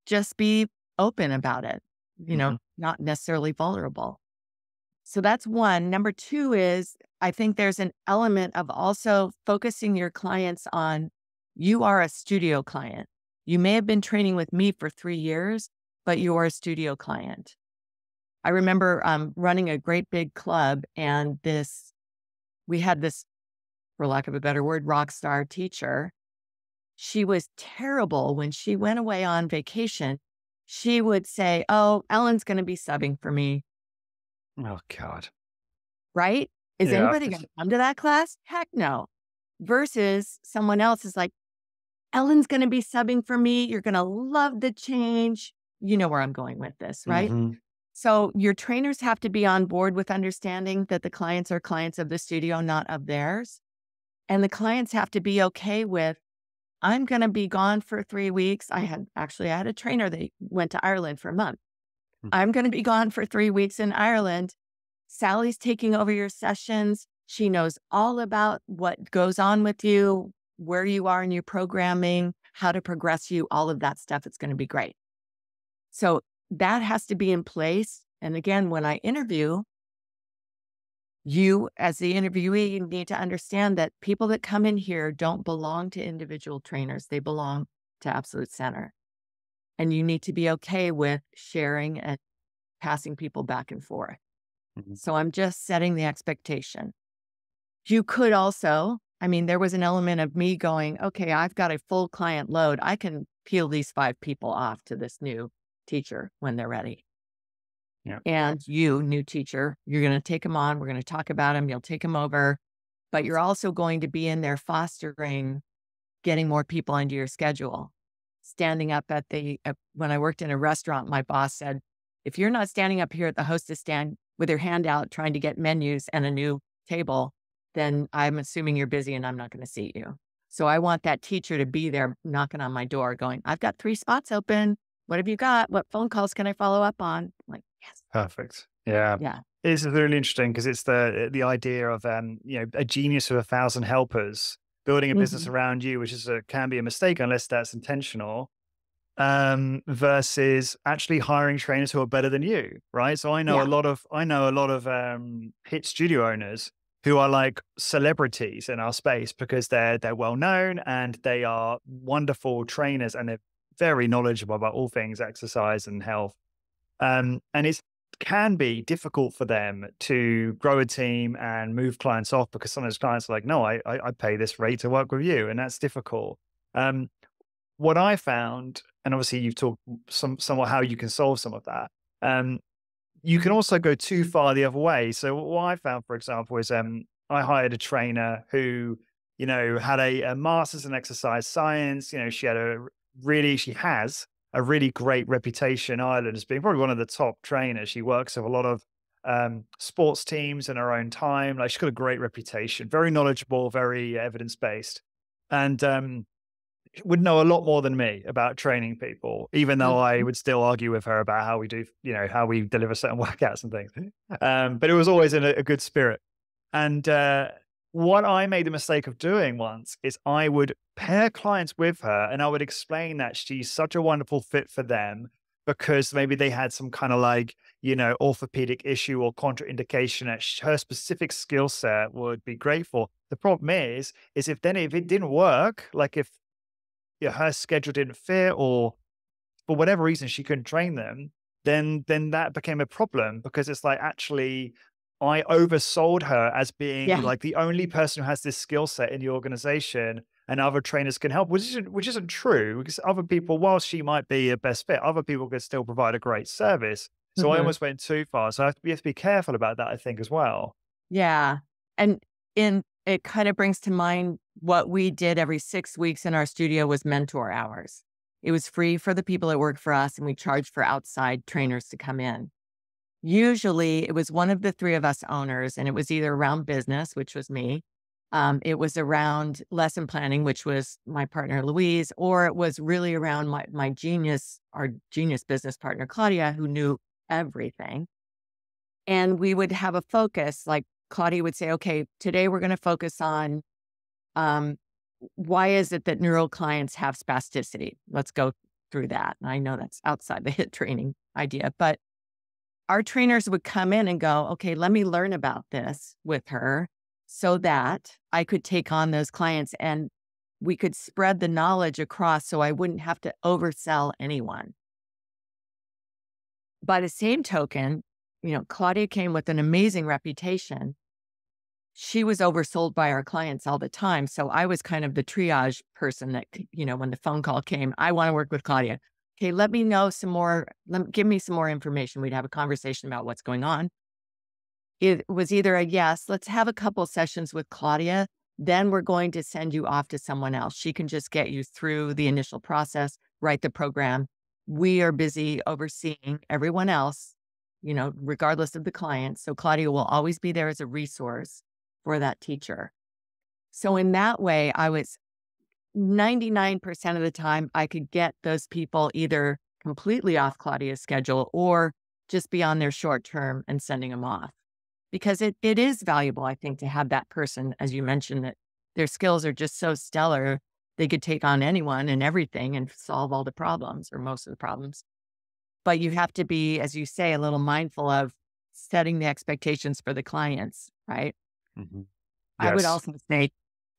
Just be open about it, you know, mm-hmm. not necessarily vulnerable. So that's one. Number two is, I think there's an element of also focusing your clients on, you are a studio client. You may have been training with me for three years, but you are a studio client. I remember um, running a great big club, and this, we had this, for lack of a better word, rock star teacher. She was terrible. When she went away on vacation, she would say, oh, Ellen's going to be subbing for me. Oh, God. Right? Is yeah. anybody going to come to that class? Heck no. Versus someone else is like, Ellen's going to be subbing for me. You're going to love the change. You know where I'm going with this, right? Mm-hmm. So your trainers have to be on board with understanding that the clients are clients of the studio, not of theirs. And the clients have to be okay with, I'm going to be gone for three weeks. I had actually, I had a trainer that went to Ireland for a month. Mm-hmm. I'm going to be gone for three weeks in Ireland. Sally's taking over your sessions. She knows all about what goes on with you, where you are in your programming, how to progress you, all of that stuff. It's going to be great. So that has to be in place. And again, when I interview, you, as the interviewee, you need to understand that people that come in here don't belong to individual trainers. They belong to Absolute Center. And you need to be okay with sharing and passing people back and forth. Mm-hmm. So I'm just setting the expectation. You could also, I mean, there was an element of me going, okay, I've got a full client load. I can peel these five people off to this new teacher when they're ready. Yeah. And you, new teacher, you're going to take them on. We're going to talk about them. You'll take them over. But you're also going to be in there fostering, getting more people into your schedule. Standing up at the, uh, when I worked in a restaurant, my boss said, if you're not standing up here at the hostess stand with your hand out trying to get menus and a new table, then I'm assuming you're busy and I'm not going to seat you. So I want that teacher to be there knocking on my door going, I've got three spots open. What have you got? What phone calls can I follow up on? Like, yes. Perfect. Yeah. Yeah. It's really interesting because it's the the idea of, um, you know, a genius with a thousand helpers, building a business mm-hmm. around you, which is a, can be a mistake unless that's intentional, um, versus actually hiring trainers who are better than you. Right. So I know yeah. a lot of, I know a lot of um, HIT studio owners who are like celebrities in our space because they're, they're well known and they are wonderful trainers and they're very knowledgeable about all things exercise and health. Um, and it can be difficult for them to grow a team and move clients off, because sometimes clients are like, no, I, I, I pay this rate to work with you. And that's difficult. Um, what I found, and obviously you've talked some, somewhat how you can solve some of that. Um, you can also go too far the other way. So what I found, for example, is um, I hired a trainer who, you know, had a, a master's in exercise science. You know, she had a really, she has a really great reputation in Ireland as being probably one of the top trainers. She works with a lot of um, sports teams in her own time. Like, she's got a great reputation, very knowledgeable, very evidence-based. And um, would know a lot more than me about training people, even though I would still argue with her about how we do, you know, how we deliver certain workouts and things. Um, but it was always in a, a good spirit. And, uh, what I made the mistake of doing once is I would pair clients with her and I would explain that she's such a wonderful fit for them because maybe they had some kind of like, you know, orthopedic issue or contraindication that her specific skill set would be great for. The problem is, is if then if it didn't work, like if you know, her schedule didn't fit or for whatever reason she couldn't train them, then then that became a problem because it's like, actually, I oversold her as being yeah. like the only person who has this skill set in the organization and other trainers can help, which isn't, which isn't true because other people, whilst she might be a best fit, other people could still provide a great service. So mm-hmm. I almost went too far. So I have to, you have to be careful about that, I think, as well. Yeah. And in it kind of brings to mind what we did every six weeks in our studio was mentor hours. It was free for the people that work for us and we charged for outside trainers to come in. Usually it was one of the three of us owners and it was either around business, which was me. Um, it was around lesson planning, which was my partner, Louise, or it was really around my, my genius, our genius business partner, Claudia, who knew everything. And we would have a focus, like Claudia would say, okay, today we're going to focus on um, why is it that neural clients have spasticity? Let's go through that. And I know that's outside the HIT training idea, but our trainers would come in and go, okay, let me learn about this with her so that I could take on those clients and we could spread the knowledge across so I wouldn't have to oversell anyone. By the same token, you know, Claudia came with an amazing reputation. She was oversold by our clients all the time. So I was kind of the triage person that, you know, when the phone call came, I want to work with Claudia. Okay, let me know some more, let, give me some more information. We'd have a conversation about what's going on. It was either a yes, let's have a couple sessions with Claudia, then we're going to send you off to someone else. She can just get you through the initial process, write the program. We are busy overseeing everyone else, you know, regardless of the client. So Claudia will always be there as a resource for that teacher. So in that way, I was ninety-nine percent of the time, I could get those people either completely off Claudia's schedule or just be on their short term and sending them off. Because it it is valuable, I think, to have that person, as you mentioned, that their skills are just so stellar, they could take on anyone and everything and solve all the problems or most of the problems. But you have to be, as you say, a little mindful of setting the expectations for the clients, right? Mm-hmm. Yes. I would also say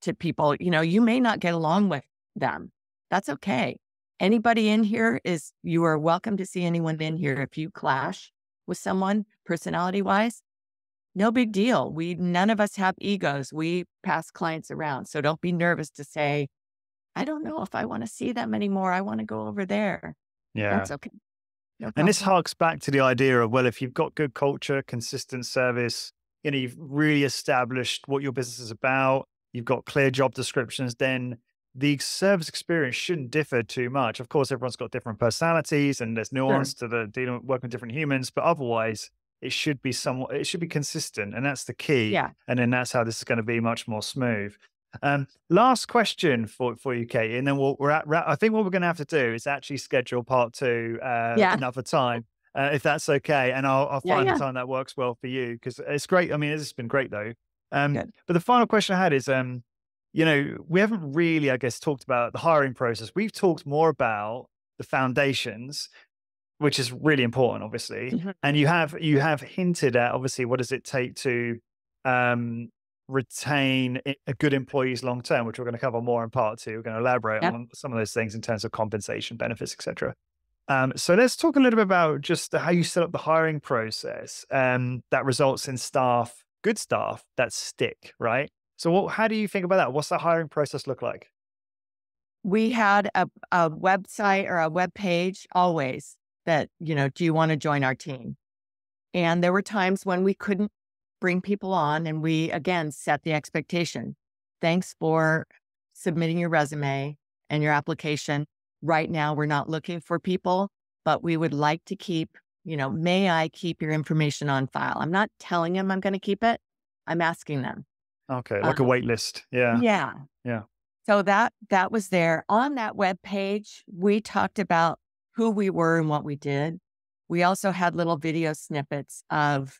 to people, you know, you may not get along with them. That's okay. Anybody in here is, you are welcome to see anyone in here. If you clash with someone personality wise, no big deal. We, none of us have egos. We pass clients around. So don't be nervous to say, I don't know if I want to see them anymore. I want to go over there. Yeah. That's okay. No and this harks back to the idea of, well, if you've got good culture, consistent service, you know, you've really established what your business is about, you've got clear job descriptions, then the service experience shouldn't differ too much. Of course, everyone's got different personalities and there's nuance sure. to the dealing with working with different humans, but otherwise it should be somewhat, it should be consistent. And that's the key. Yeah. And then that's how this is going to be much more smooth. Um, last question for, for you, Katie, and then we'll, we're at, I think what we're going to have to do is actually schedule part two uh, yeah. another time, uh, if that's okay. And I'll, I'll find yeah, yeah. the time that works well for you because it's great. I mean, it's been great though. Um, but the final question I had is, um, you know, we haven't really, I guess, talked about the hiring process. We've talked more about the foundations, which is really important, obviously. Mm-hmm. And you have, you have hinted at, obviously, what does it take to um, retain a good employees long term, which we're going to cover more in part two. We're going to elaborate yep. on some of those things in terms of compensation, benefits, et cetera. Um, so let's talk a little bit about just how you set up the hiring process um, that results in staff, good staff that stick, right? So what, how do you think about that? What's the hiring process look like? We had a, a website or a web page always that, you know, do you want to join our team? And there were times when we couldn't bring people on, and we, again, set the expectation. Thanks for submitting your resume and your application. Right now, we're not looking for people, but we would like to keep, you know, may I keep your information on file? I'm not telling them I'm going to keep it. I'm asking them. Okay. Like um, a wait list. Yeah. Yeah. Yeah. So that, that was there. On that web page, we talked about who we were and what we did. We also had little video snippets of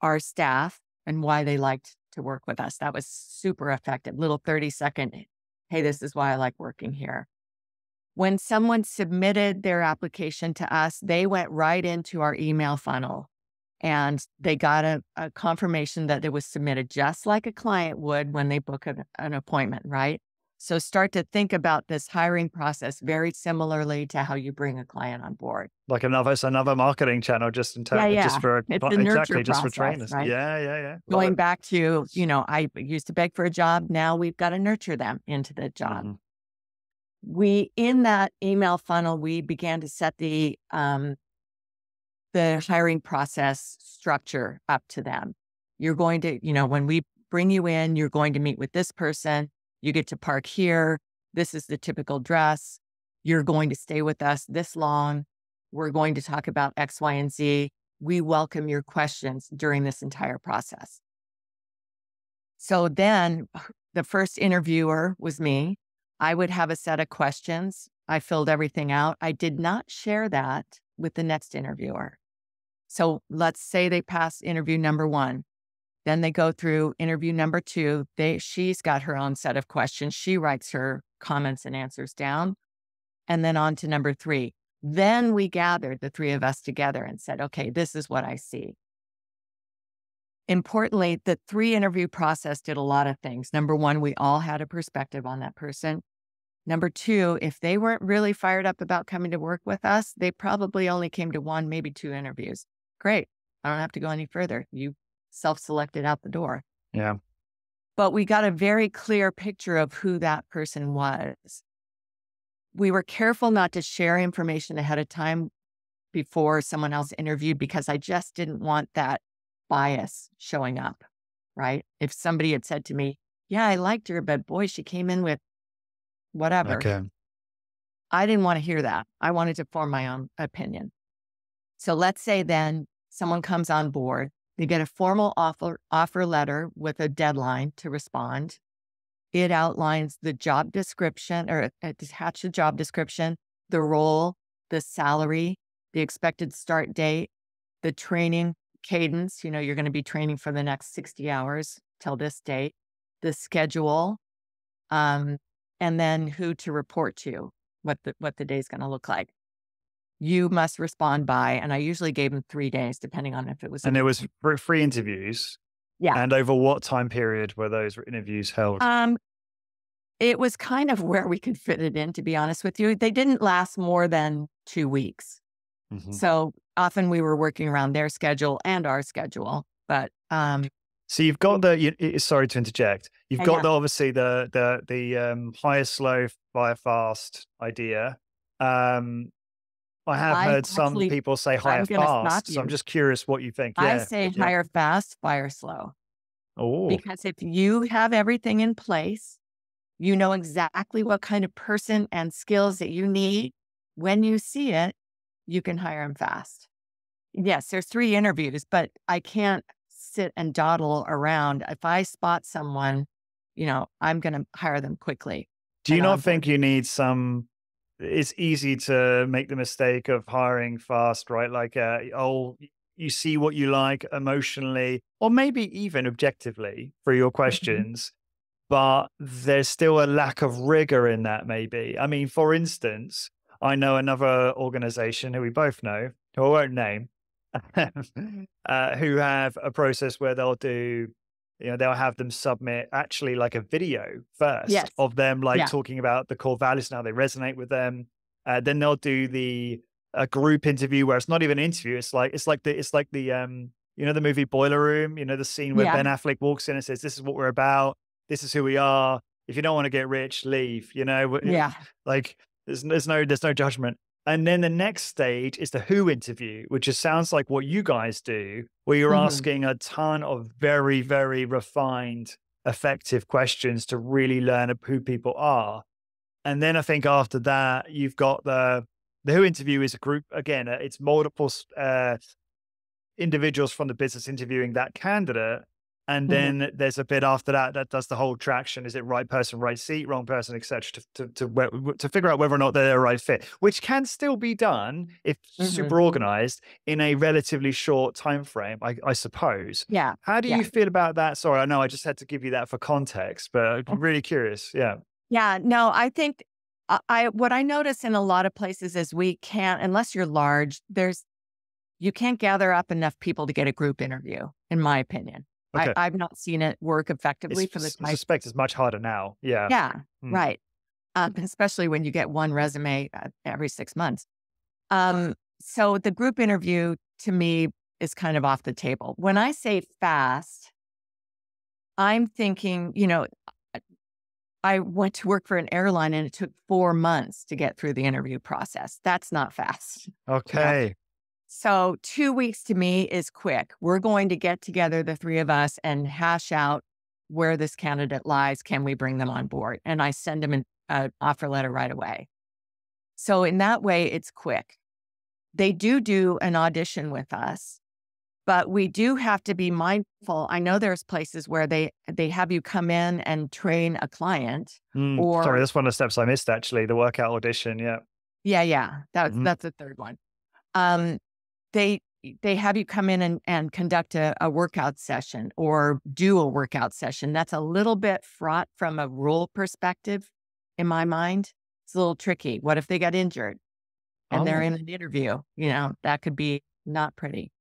our staff and why they liked to work with us. That was super effective. Little thirty second, hey, this is why I like working here. When someone submitted their application to us, they went right into our email funnel and they got a, a confirmation that it was submitted, just like a client would when they book an, an appointment, right? So start to think about this hiring process very similarly to how you bring a client on board. Like another, it's another marketing channel, just in terms, yeah, yeah. just for it's exactly process, just for trainers. Right? Yeah, yeah, yeah. Love Going it. back to, you know, I used to beg for a job. Now we've got to nurture them into the job. Mm-hmm. We, in that email funnel, we began to set the, um, the hiring process structure up to them. You're going to, you know, when we bring you in, you're going to meet with this person. You get to park here. This is the typical dress. You're going to stay with us this long. We're going to talk about X, Y, and Z. We welcome your questions during this entire process. So then the first interviewer was me. I would have a set of questions. I filled everything out. I did not share that with the next interviewer. So let's say they pass interview number one. Then they go through interview number two. They, she's got her own set of questions. She writes her comments and answers down. And then on to number three. Then we gathered, the three of us together, and said, okay, this is what I see. Importantly, the three interview process did a lot of things. Number one, we all had a perspective on that person. Number two, if they weren't really fired up about coming to work with us, they probably only came to one, maybe two interviews. Great. I don't have to go any further. You self-selected out the door. Yeah. But we got a very clear picture of who that person was. We were careful not to share information ahead of time before someone else interviewed, because I just didn't want that bias showing up, right? If somebody had said to me, yeah, I liked her, but boy, she came in with whatever. Okay. I didn't want to hear that. I wanted to form my own opinion. So let's say then someone comes on board, they get a formal offer, offer letter with a deadline to respond. It outlines the job description, or attach the job description, the role, the salary, the expected start date, the training cadence, you know, you're going to be training for the next sixty hours till this date, the schedule, um, and then who to report to, what the, what the day's going to look like. You must respond by, and I usually gave them three days, depending on if it was. And there was free interviews. Yeah. And over what time period were those interviews held? Um, it was kind of where we could fit it in, to be honest with you. They didn't last more than two weeks. Mm-hmm. So often we were working around their schedule and our schedule, but um, so you've got the. You, sorry to interject. You've got yeah. the, obviously the the the um, higher slow fire fast idea. Um, I have I heard actually, some people say higher fast, so I'm just curious what you think. Yeah, I say yeah. higher fast, fire slow. Oh, because if you have everything in place, you know exactly what kind of person and skills that you need. When you see it, you can hire them fast. Yes, there's three interviews, but I can't sit and dawdle around. If I spot someone, you know, I'm going to hire them quickly. Do you not think you need some, it's easy to make the mistake of hiring fast, right? Like, uh, oh, you see what you like emotionally, or maybe even objectively through your questions, but there's still a lack of rigor in that maybe. I mean, for instance, I know another organization who we both know, who I won't name, uh, who have a process where they'll do you know, they'll have them submit actually like a video first yes. of them like yeah. talking about the core values and how they resonate with them. Uh, then they'll do the a group interview where it's not even an interview. It's like it's like the it's like the um you know the movie Boiler Room. You know the scene where yeah. Ben Affleck walks in and says, "This is what we're about. This is who we are. If you don't want to get rich, leave." You know, yeah. Like there's there's no there's no judgment. And then the next stage is the who interview, which just sounds like what you guys do, where you're mm-hmm. asking a ton of very, very refined, effective questions to really learn who people are. And then I think after that, you've got the, the who interview is a group. Again, it's multiple uh, individuals from the business interviewing that candidate. And mm-hmm. then there's a bit after that that does the whole traction. Is it right person, right seat, wrong person, et cetera, to, to, to, to figure out whether or not they're a right fit, which can still be done if mm-hmm. super organized in a relatively short time frame, I, I suppose. Yeah. How do yeah. you feel about that? Sorry, I know I just had to give you that for context, but I'm really curious. Yeah. Yeah. No, I think I, I what I notice in a lot of places is we can't, unless you're large, there's you can't gather up enough people to get a group interview, in my opinion. Okay. I, I've not seen it work effectively it's, for the type. I suspect it's much harder now. Yeah. Yeah. Mm. Right. Um, especially when you get one resume every six months. Um, so the group interview to me is kind of off the table. When I say fast, I'm thinking, you know, I went to work for an airline and it took four months to get through the interview process. That's not fast. Okay. You know? So two weeks to me is quick. We're going to get together, the three of us, and hash out where this candidate lies. Can we bring them on board? And I send them an uh, offer letter right away. So in that way, it's quick. They do do an audition with us, but we do have to be mindful. I know there's places where they, they have you come in and train a client. Mm, or sorry, that's one of the steps I missed, actually, the workout audition. Yeah. Yeah, yeah. That, mm. That's the third one. Um, They they have you come in and, and conduct a, a workout session or do a workout session. That's a little bit fraught from a rule perspective, in my mind. It's a little tricky. What if they got injured and oh. they're in an interview? You know, that could be not pretty.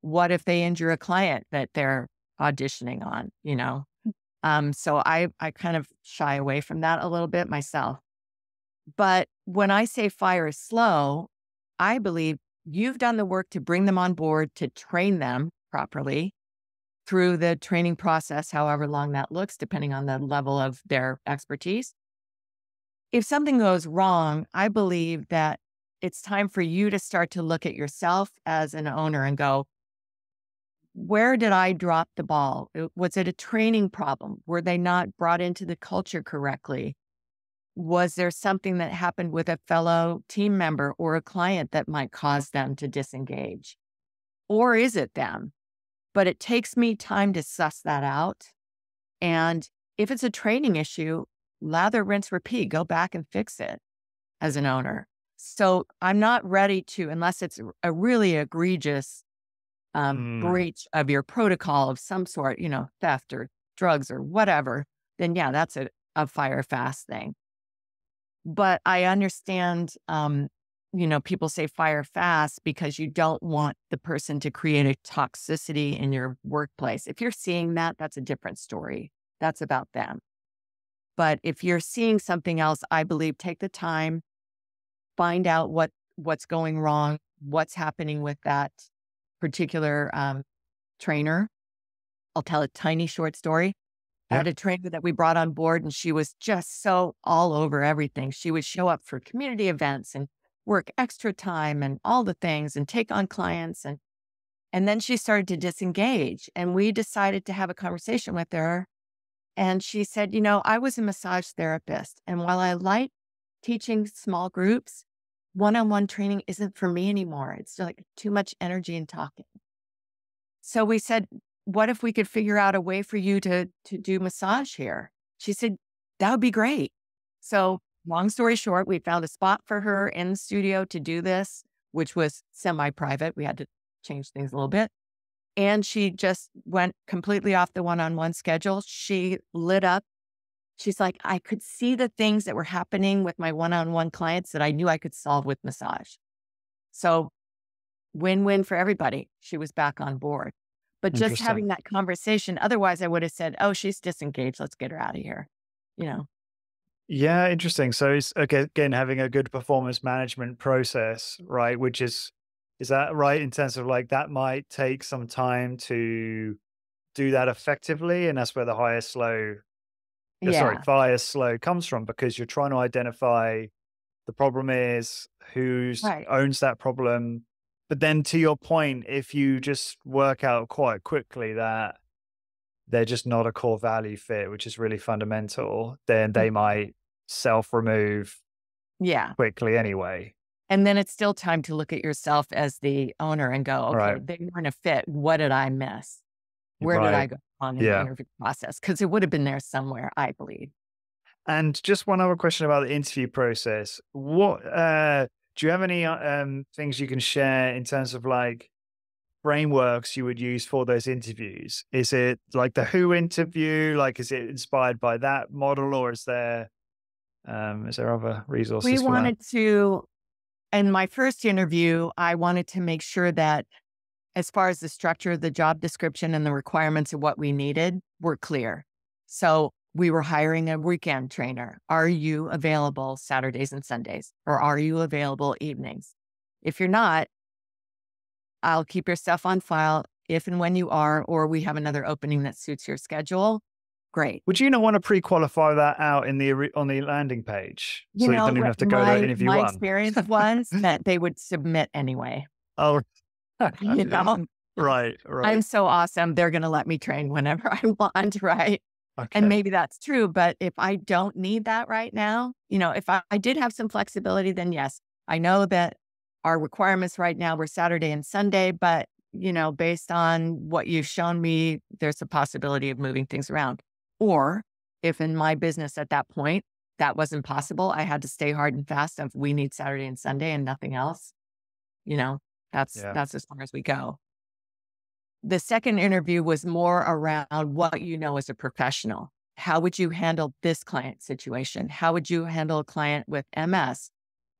What if they injure a client that they're auditioning on, you know? Um, so I, I kind of shy away from that a little bit myself. But when I say fire is slow, I believe you've done the work to bring them on board, to train them properly through the training process, however long that looks, depending on the level of their expertise. If something goes wrong, I believe that it's time for you to start to look at yourself as an owner and go, where did I drop the ball? Was it a training problem? Were they not brought into the culture correctly? Was there something that happened with a fellow team member or a client that might cause them to disengage? Or is it them? But it takes me time to suss that out. And if it's a training issue, lather, rinse, repeat, go back and fix it as an owner. So I'm not ready to, unless it's a really egregious um, mm. breach of your protocol of some sort, you know, theft or drugs or whatever, then yeah, that's a, a fire fast thing. But I understand, um, you know, people say fire fast because you don't want the person to create a toxicity in your workplace. If you're seeing that, that's a different story. That's about them. But if you're seeing something else, I believe take the time, find out what, what's going wrong, what's happening with that particular um, trainer. I'll tell a tiny short story. I had a trainer that we brought on board and she was just so all over everything. She would show up for community events and work extra time and all the things and take on clients. And, and then she started to disengage and we decided to have a conversation with her. And she said, you know, I was a massage therapist. And while I like teaching small groups, one-on-one training isn't for me anymore. It's like too much energy and talking. So we said, what if we could figure out a way for you to to do massage here? She said, that would be great. So long story short, we found a spot for her in the studio to do this, which was semi-private. We had to change things a little bit. And she just went completely off the one-on-one schedule. She lit up. She's like, I could see the things that were happening with my one-on-one clients that I knew I could solve with massage. So win-win for everybody. She was back on board. But just having that conversation, otherwise I would have said, oh, she's disengaged. Let's get her out of here, you know? Yeah, interesting. So it's, again, having a good performance management process, right? Which is, is that right? In terms of like, that might take some time to do that effectively. And that's where the higher slow, yeah. sorry, fire slow comes from, because you're trying to identify the problem is, who right. owns that problem. But then to your point, if you just work out quite quickly that they're just not a core value fit, which is really fundamental, then they might self-remove yeah. quickly anyway. And then it's still time to look at yourself as the owner and go, okay, right. they weren't a fit. What did I miss? Where right. did I go on in yeah. the interview process? Because it would have been there somewhere, I believe. And just one other question about the interview process. What... Uh, do you have any um, things you can share in terms of like frameworks you would use for those interviews? Is it like the who interview? Like, is it inspired by that model, or is there, um, is there other resources? We wanted to, in my first interview, I wanted to make sure that as far as the structure of the job description and the requirements of what we needed were clear. So we were hiring a weekend trainer. Are you available Saturdays and Sundays? Or are you available evenings? If you're not, I'll keep your stuff on file if and when you are, or we have another opening that suits your schedule. Great. Would you not want to pre-qualify that out in the on the landing page? You so know, you don't even have to go my, to interview my one? My experience was that they would submit anyway. Oh, you know? Right, right. I'm so awesome. They're going to let me train whenever I want, right? Okay. And maybe that's true, but if I don't need that right now, you know, if I, I did have some flexibility, then yes, I know that our requirements right now were Saturday and Sunday, but, you know, based on what you've shown me, there's a possibility of moving things around. Or if in my business at that point, that wasn't possible, I had to stay hard and fast of we need Saturday and Sunday and nothing else, you know, that's, yeah. that's as far as we go. The second interview was more around what you know as a professional. How would you handle this client situation? How would you handle a client with M S?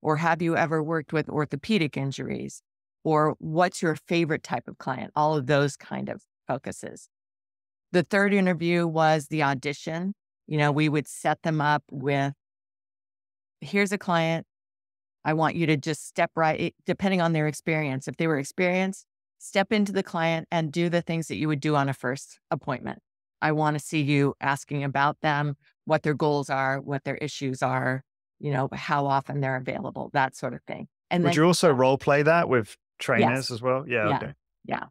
Or have you ever worked with orthopedic injuries? Or what's your favorite type of client? All of those kind of focuses. The third interview was the audition. You know, we would set them up with, here's a client. I want you to just step right, depending on their experience. If they were experienced, step into the client and do the things that you would do on a first appointment. I want to see you asking about them, what their goals are, what their issues are, you know, how often they're available, that sort of thing. And would then, you also role play that with trainers yes. as well? Yeah. Yeah. Okay. yeah.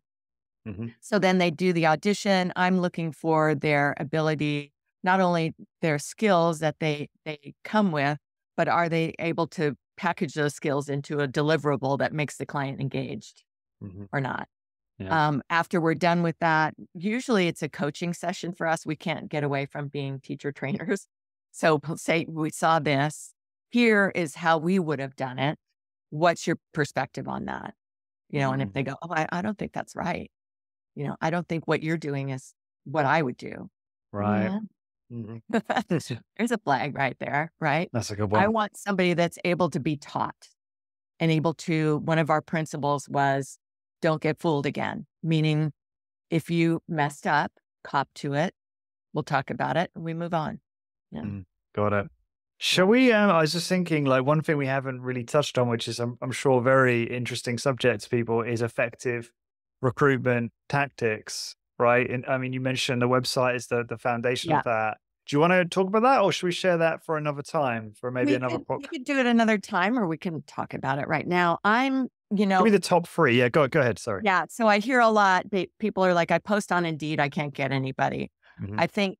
Mm-hmm. So then they do the audition. I'm looking for their ability, not only their skills that they, they come with, but are they able to package those skills into a deliverable that makes the client engaged? Mm-hmm. Or not. Yeah. Um, after we're done with that, usually it's a coaching session for us. We can't get away from being teacher trainers. So we'll say we saw this. Here is how we would have done it. What's your perspective on that? You know, mm-hmm. and if they go, oh, I, I don't think that's right. You know, I don't think what you're doing is what I would do. Right. Yeah. Mm-hmm. There's a flag right there, right? That's a good one. I want somebody that's able to be taught and able to, one of our principles was, don't get fooled again, meaning if you messed up, cop to it. We'll talk about it and we move on. Yeah. Mm, got it. Shall we, um, I was just thinking like one thing we haven't really touched on, which is I'm, I'm sure very interesting subject to people is effective recruitment tactics, right? And I mean, you mentioned the website is the, the foundation yeah. of that. Do you want to talk about that or should we share that for another time for maybe we another could, podcast? We could do it another time or we can talk about it right now. I'm You know, Give me the top three. Yeah, go go ahead. Sorry. Yeah. So I hear a lot. People are like, I post on Indeed. I can't get anybody. Mm-hmm. I think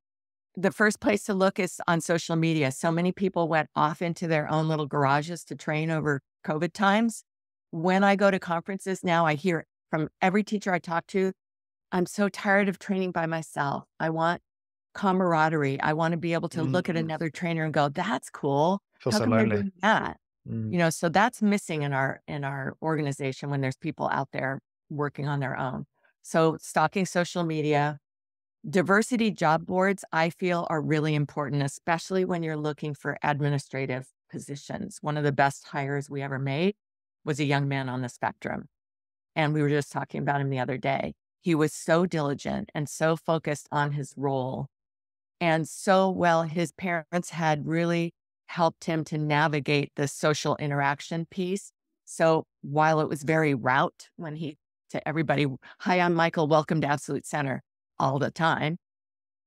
the first place to look is on social media. So many people went off into their own little garages to train over COVID times. When I go to conferences now, I hear from every teacher I talk to, I'm so tired of training by myself. I want camaraderie. I want to be able to mm-hmm. look at another trainer and go, that's cool. Feel How so come lonely. They're doing that? You know, so that's missing in our, in our organization when there's people out there working on their own. So stalking social media, diversity job boards, I feel are really important, especially when you're looking for administrative positions. One of the best hires we ever made was a young man on the spectrum. And we were just talking about him the other day. He was so diligent and so focused on his role. And so well, his parents had really helped him to navigate the social interaction piece. So while it was very route when he, to everybody, "Hi, I'm Michael, welcome to Absolute Center," all the time,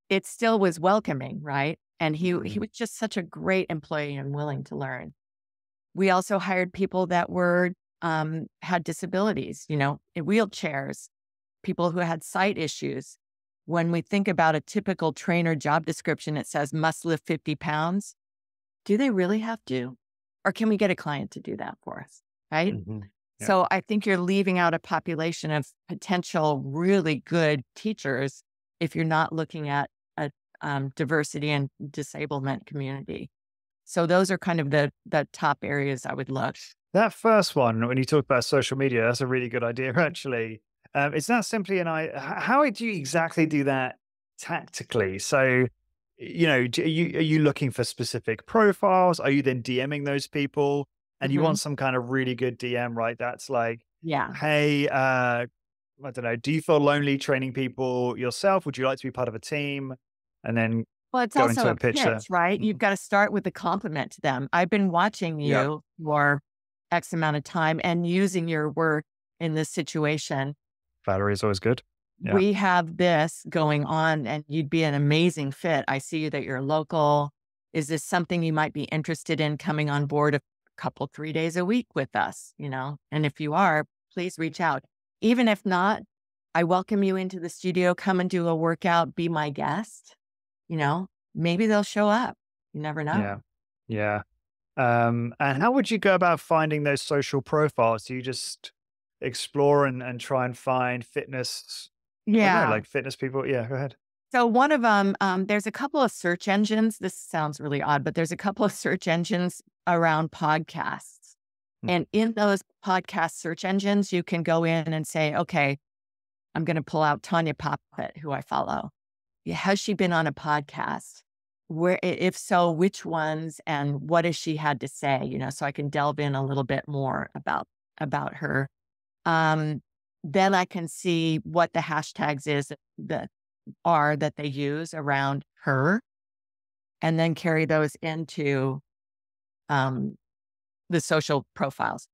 it still was welcoming, right? And he, he was just such a great employee and willing to learn. We also hired people that were, um, had disabilities, you know, in wheelchairs, people who had sight issues. When we think about a typical trainer job description, it says must lift fifty pounds. Do they really have to? Or can we get a client to do that for us, right? Mm-hmm. Yeah. So I think you're leaving out a population of potential really good teachers if you're not looking at a um, diversity and disablement community. So those are kind of the the top areas I would look. That first one, when you talk about social media, that's a really good idea, actually. Um, it's not simply an I. How do you exactly do that tactically? So, you know, do you, are you looking for specific profiles? Are you then DMing those people? And mm-hmm. you want some kind of really good D M, right? That's like, yeah, hey, uh, I don't know, do you feel lonely training people yourself? Would you like to be part of a team? And then well, it's go also into a, a pitch, pitch right? You've got to start with a compliment to them. I've been watching you yep. for X amount of time and using your work in this situation. Valerie is always good. Yeah. We have this going on and you'd be an amazing fit. I see that you're local. Is this something you might be interested in coming on board a couple, three days a week with us, you know? And if you are, please reach out. Even if not, I welcome you into the studio, come and do a workout, be my guest, you know, maybe they'll show up. You never know. Yeah. Yeah. Um, and how would you go about finding those social profiles? Do you just explore and, and try and find fitness? Yeah. I don't know, like fitness people. Yeah. Go ahead. So one of them, um, there's a couple of search engines. This sounds really odd, but there's a couple of search engines around podcasts. Mm. And in those podcast search engines, you can go in and say, okay, I'm going to pull out Tanya Poppet, who I follow. Has she been on a podcast? Where, if so, which ones and what has she had to say? You know, so I can delve in a little bit more about, about her. Um, then I can see what the hashtags is that are that they use around her, and then carry those into um, the social profiles.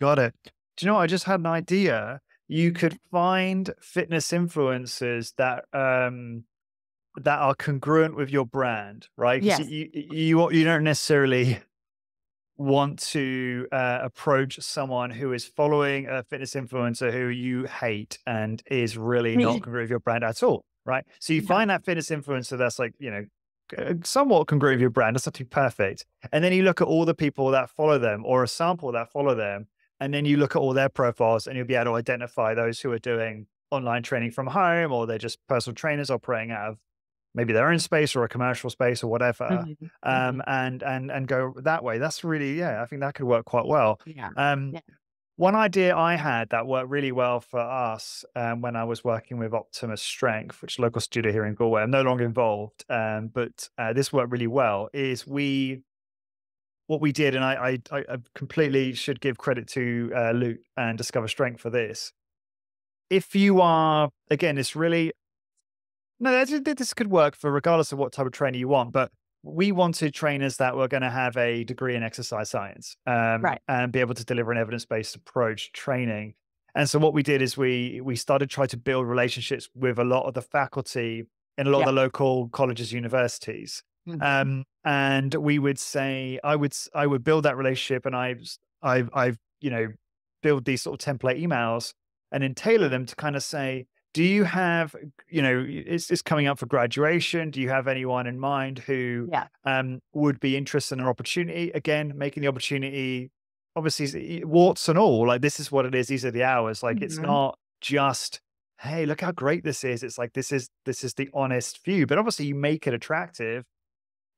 Got it. Do you know, I just had an idea. You could find fitness influencers that um, that are congruent with your brand, right? Yes. You, you, you don't necessarily want to uh, approach someone who is following a fitness influencer who you hate and is really not congruent with your brand at all, right? So you yeah. find that fitness influencer that's like, you know, somewhat congruent with your brand, that's not too perfect. And then you look at all the people that follow them or a sample that follow them. And then you look at all their profiles and you'll be able to identify those who are doing online training from home, or they're just personal trainers operating out of maybe their own space or a commercial space or whatever. Mm-hmm. Um, and, and, and go that way. That's really, yeah, I think that could work quite well. Yeah. Um, yeah. One idea I had that worked really well for us um, when I was working with Optimus Strength, which is a local studio here in Galway. I'm no longer involved, um, but uh, this worked really well, is we, what we did, and I, I, I completely should give credit to uh, Luke and Discover Strength for this. If you are, again, it's really, no, this could work for regardless of what type of trainer you want, but we wanted trainers that were going to have a degree in exercise science um, right. and be able to deliver an evidence-based approach training. And so what we did is we we started trying to build relationships with a lot of the faculty in a lot yep. of the local colleges, universities. Mm-hmm. Um, and we would say, I would I would build that relationship, and I I I've you know build these sort of template emails and then tailor them to kind of say, do you have, you know, is this coming up for graduation? Do you have anyone in mind who yeah. um, would be interested in an opportunity? Again, making the opportunity, obviously, warts and all, like this is what it is. These are the hours. Like mm-hmm. it's not just, hey, look how great this is. It's like, this is, this is the honest view, but obviously you make it attractive.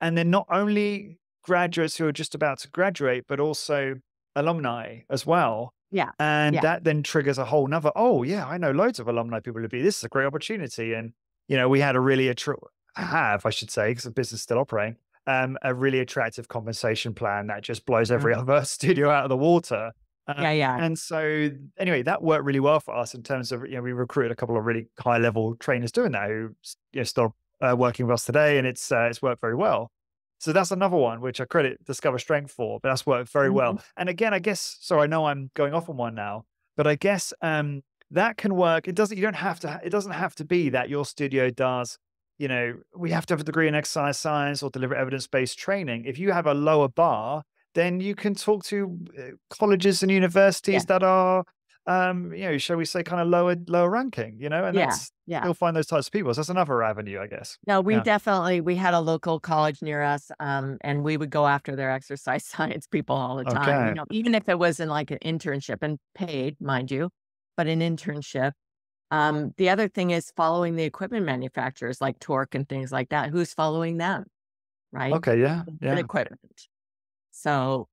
And then not only graduates who are just about to graduate, but also alumni as well. Yeah. And yeah. that then triggers a whole nother, oh yeah, I know loads of alumni people to be, this is a great opportunity. And, you know, we had a really, attr- have, I should say, because the business is still operating, um, a really attractive compensation plan that just blows every other studio out of the water. Uh, yeah, yeah. And so anyway, that worked really well for us in terms of, you know, we recruited a couple of really high level trainers doing that who, you know, still uh, working with us today, and it's uh, it's worked very well. So that's another one, which I credit Discover Strength for, but that's worked very mm-hmm. well. And again, I guess, so I know I'm going off on one now, but I guess um, that can work. It doesn't, you don't have to, it doesn't have to be that your studio does, you know, we have to have a degree in exercise science or deliver evidence-based training. If you have a lower bar, then you can talk to colleges and universities yeah. that are, um, you know, shall we say, kind of lower lower ranking, you know, and yeah, that's, yeah. you'll find those types of people. So that's another avenue, I guess. No, we yeah. definitely, we had a local college near us, um, and we would go after their exercise science people all the time, okay. you know, even if it wasn't like an internship and paid, mind you, but an internship. Um, the other thing is following the equipment manufacturers like Torque and things like that. Who's following them, right? Okay, yeah, yeah. The equipment. So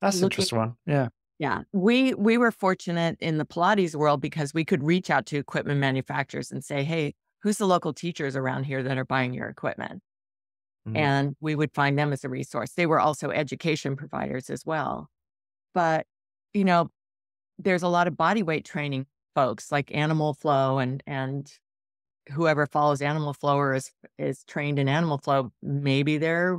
that's an interesting one. Yeah. Yeah. We, we were fortunate in the Pilates world because we could reach out to equipment manufacturers and say, hey, who's the local teachers around here that are buying your equipment? Mm-hmm. And we would find them as a resource. They were also education providers as well. But, you know, there's a lot of body weight training folks like Animal Flow, and, and whoever follows Animal Flow or is, is trained in Animal Flow, maybe they're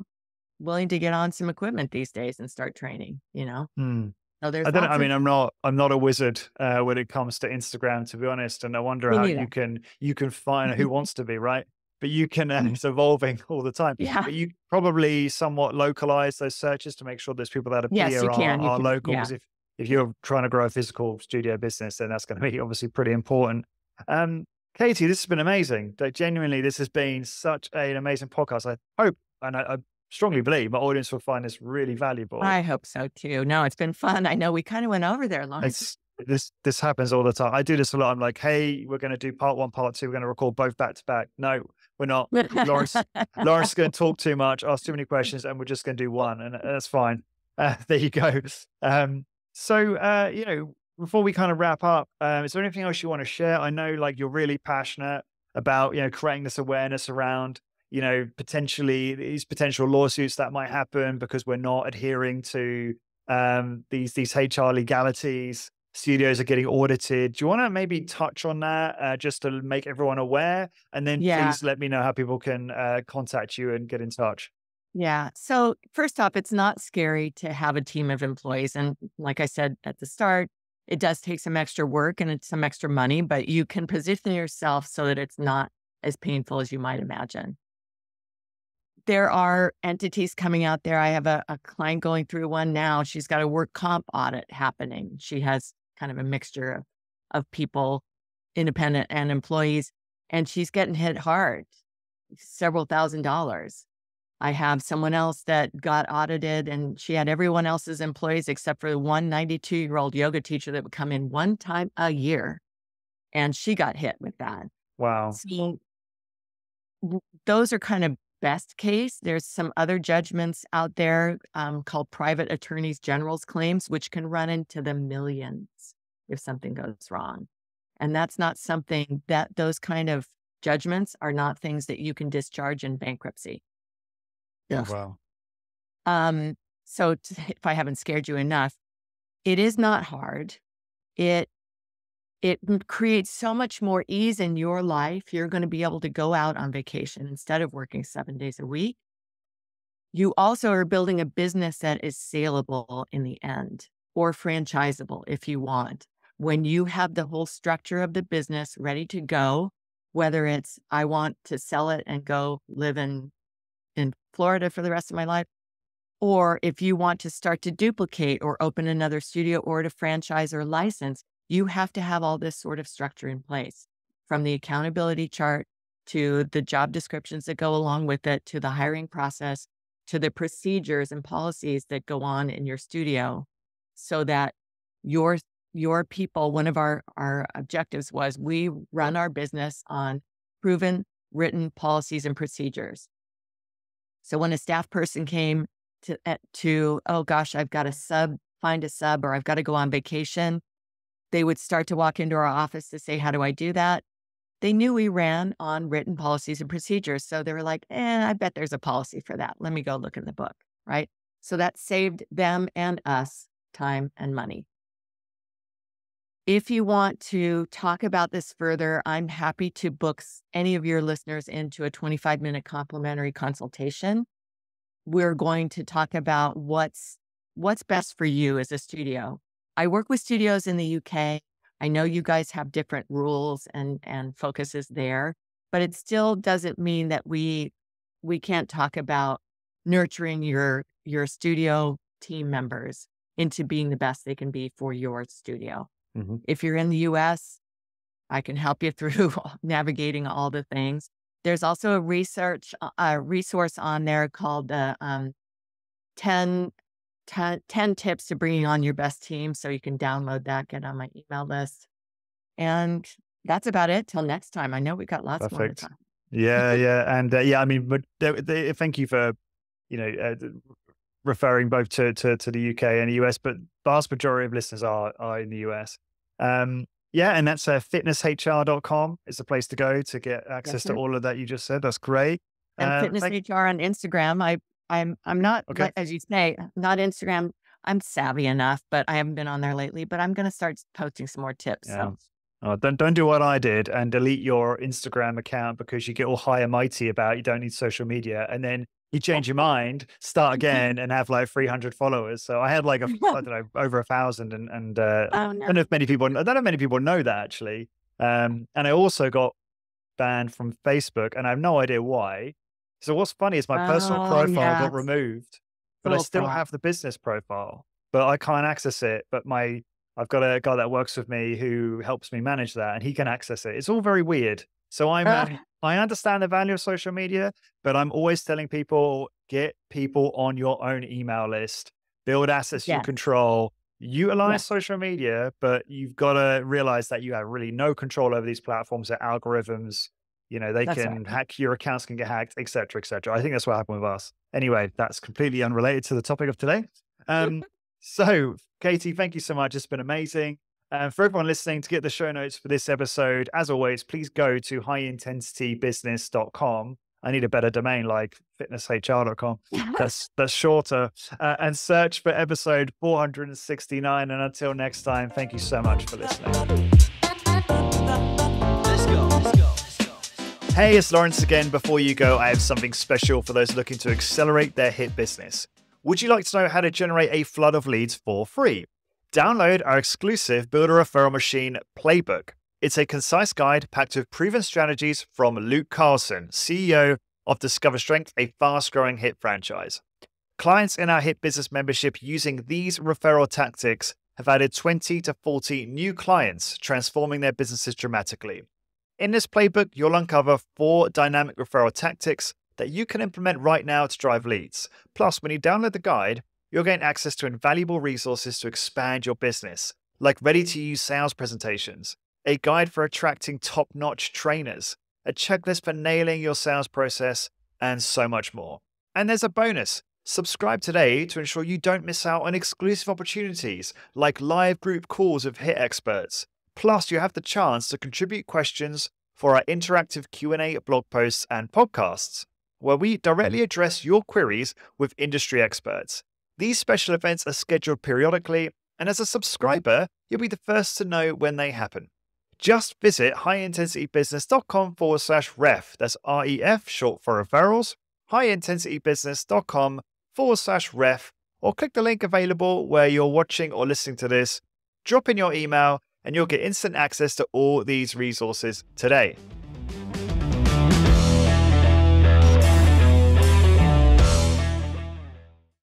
willing to get on some equipment these days and start training, you know? Mm. So there's I don't know, I mean, I'm not, I'm not a wizard uh, when it comes to Instagram, to be honest. And I wonder Me how neither. you can, you can find who wants to be, right? But you can, uh, it's evolving all the time. Yeah. But you probably somewhat localize those searches to make sure there's people that appear yes, you are, can. You are can. local. Yeah. Because if, if you're trying to grow a physical studio business, then that's going to be obviously pretty important. Um, Katie, this has been amazing. Like, genuinely, this has been such an amazing podcast. I hope, and I, I strongly believe my audience will find this really valuable. I hope so too. No, it's been fun. I know we kind of went over there, Lawrence. This this happens all the time. I do this a lot. I'm like, hey, we're going to do part one, part two. We're going to record both back to back. No, we're not. Lawrence, Lawrence is going to talk too much, ask too many questions, and we're just going to do one, and that's fine. Uh, there you go. Um, so, uh, you know, before we kind of wrap up, um, is there anything else you want to share? I know, like, you're really passionate about, you know, creating this awareness around, you know, potentially these potential lawsuits that might happen because we're not adhering to um, these these H R legalities. Studios are getting audited. Do you want to maybe touch on that uh, just to make everyone aware? And then yeah. please let me know how people can uh, contact you and get in touch. Yeah. So first off, it's not scary to have a team of employees. And like I said at the start, it does take some extra work and it's some extra money, but you can position yourself so that it's not as painful as you might imagine. There are entities coming out there. I have a, a client going through one now. She's got a work comp audit happening. She has kind of a mixture of, of people, independent and employees, and she's getting hit hard, several thousand dollars. I have someone else that got audited, and she had everyone else's employees except for one ninety-two-year-old yoga teacher that would come in one time a year, and she got hit with that. Wow. So those are kind of best case. There's some other judgments out there um, called private attorneys general's claims, which can run into the millions if something goes wrong. And that's not something that those kind of judgments are not things that you can discharge in bankruptcy. Yeah. Wow. Um, so t- if I haven't scared you enough, it is not hard. It It creates so much more ease in your life. You're going to be able to go out on vacation instead of working seven days a week. You also are building a business that is saleable in the end, or franchisable if you want. When you have the whole structure of the business ready to go, whether it's I want to sell it and go live in, in Florida for the rest of my life, or if you want to start to duplicate or open another studio or to franchise or license, you have to have all this sort of structure in place, from the accountability chart to the job descriptions that go along with it, to the hiring process, to the procedures and policies that go on in your studio, so that your your people, one of our, our objectives was we run our business on proven written policies and procedures. So when a staff person came to, to oh gosh, I've got to sub, find a sub, or I've got to go on vacation, they would start to walk into our office to say, how do I do that? They knew we ran on written policies and procedures. So they were like, eh, I bet there's a policy for that. Let me go look in the book, right? So that saved them and us time and money. If you want to talk about this further, I'm happy to book any of your listeners into a twenty-five minute complimentary consultation. We're going to talk about what's what's best for you as a studio. I work with studios in the U K. I know you guys have different rules and, and focuses there, but it still doesn't mean that we we can't talk about nurturing your your studio team members into being the best they can be for your studio. Mm-hmm. If you're in the U S, I can help you through navigating all the things. There's also a research a resource on there called the uh, um, ten, ten, ten tips to bringing on your best team. So you can download that, get on my email list. And that's about it till next time. I know we've got lots Perfect. more time. Yeah, yeah. And uh, yeah, I mean, but they, they, thank you for, you know, uh, referring both to, to, to the U K and the U S, but vast majority of listeners are, are in the U S. Um, yeah. And that's uh, fitness H R dot com is the place to go to get access to all of that you just said. That's great. And uh, Fitness thank- H R on Instagram. I, I'm, I'm not, okay. like, as you say, not Instagram. I'm savvy enough, but I haven't been on there lately, but I'm going to start posting some more tips. Yeah. So. Oh, don't, don't do what I did and delete your Instagram account because you get all high and mighty about you don't need social media. And then you change your mind, start again, and have like three hundred followers. So I had like, a, I don't know, over a thousand. And, and uh, oh, no. I don't know if many people, I don't know if many people know that actually. Um, and I also got banned from Facebook and I have no idea why. So what's funny is my oh, personal profile yes. got removed, but Little I still fun. have the business profile, but I can't access it. But my, I've got a guy that works with me who helps me manage that and he can access it. It's all very weird. So I'm, uh, I understand the value of social media, but I'm always telling people, get people on your own email list, build assets yeah. you control, utilize yeah. social media, but you've got to realize that you have really no control over these platforms or algorithms. You know, they that's can right. hack, your accounts can get hacked, et cetera, et cetera. I think that's what happened with us. Anyway, that's completely unrelated to the topic of today. Um, so Katie, thank you so much. It's been amazing. Uh, for everyone listening, to get the show notes for this episode, as always, please go to high intensity business dot com. I need a better domain like fitness H R dot com. That's, that's shorter. Uh, and search for episode four sixty-nine. And until next time, thank you so much for listening. Let's go. Let's go. Hey, it's Lawrence again. Before you go, I have something special for those looking to accelerate their H I T business. Would you like to know how to generate a flood of leads for free? Download our exclusive Build a Referral Machine playbook. It's a concise guide packed with proven strategies from Luke Carlson, C E O of Discover Strength, a fast-growing H I T franchise. Clients in our H I T business membership using these referral tactics have added twenty to forty new clients, transforming their businesses dramatically. In this playbook, you'll uncover four dynamic referral tactics that you can implement right now to drive leads. Plus, when you download the guide, you'll gain access to invaluable resources to expand your business, like ready-to-use sales presentations, a guide for attracting top-notch trainers, a checklist for nailing your sales process, and so much more. And there's a bonus. Subscribe today to ensure you don't miss out on exclusive opportunities like live group calls with H I T experts. Plus, you have the chance to contribute questions for our interactive Q and A blog posts and podcasts, where we directly address your queries with industry experts. These special events are scheduled periodically, and as a subscriber, you'll be the first to know when they happen. Just visit highintensitybusiness.com forward slash ref. That's R E F, short for referrals. highintensitybusiness.com forward slash ref, or click the link available where you're watching or listening to this. Drop in your email, and you'll get instant access to all these resources today.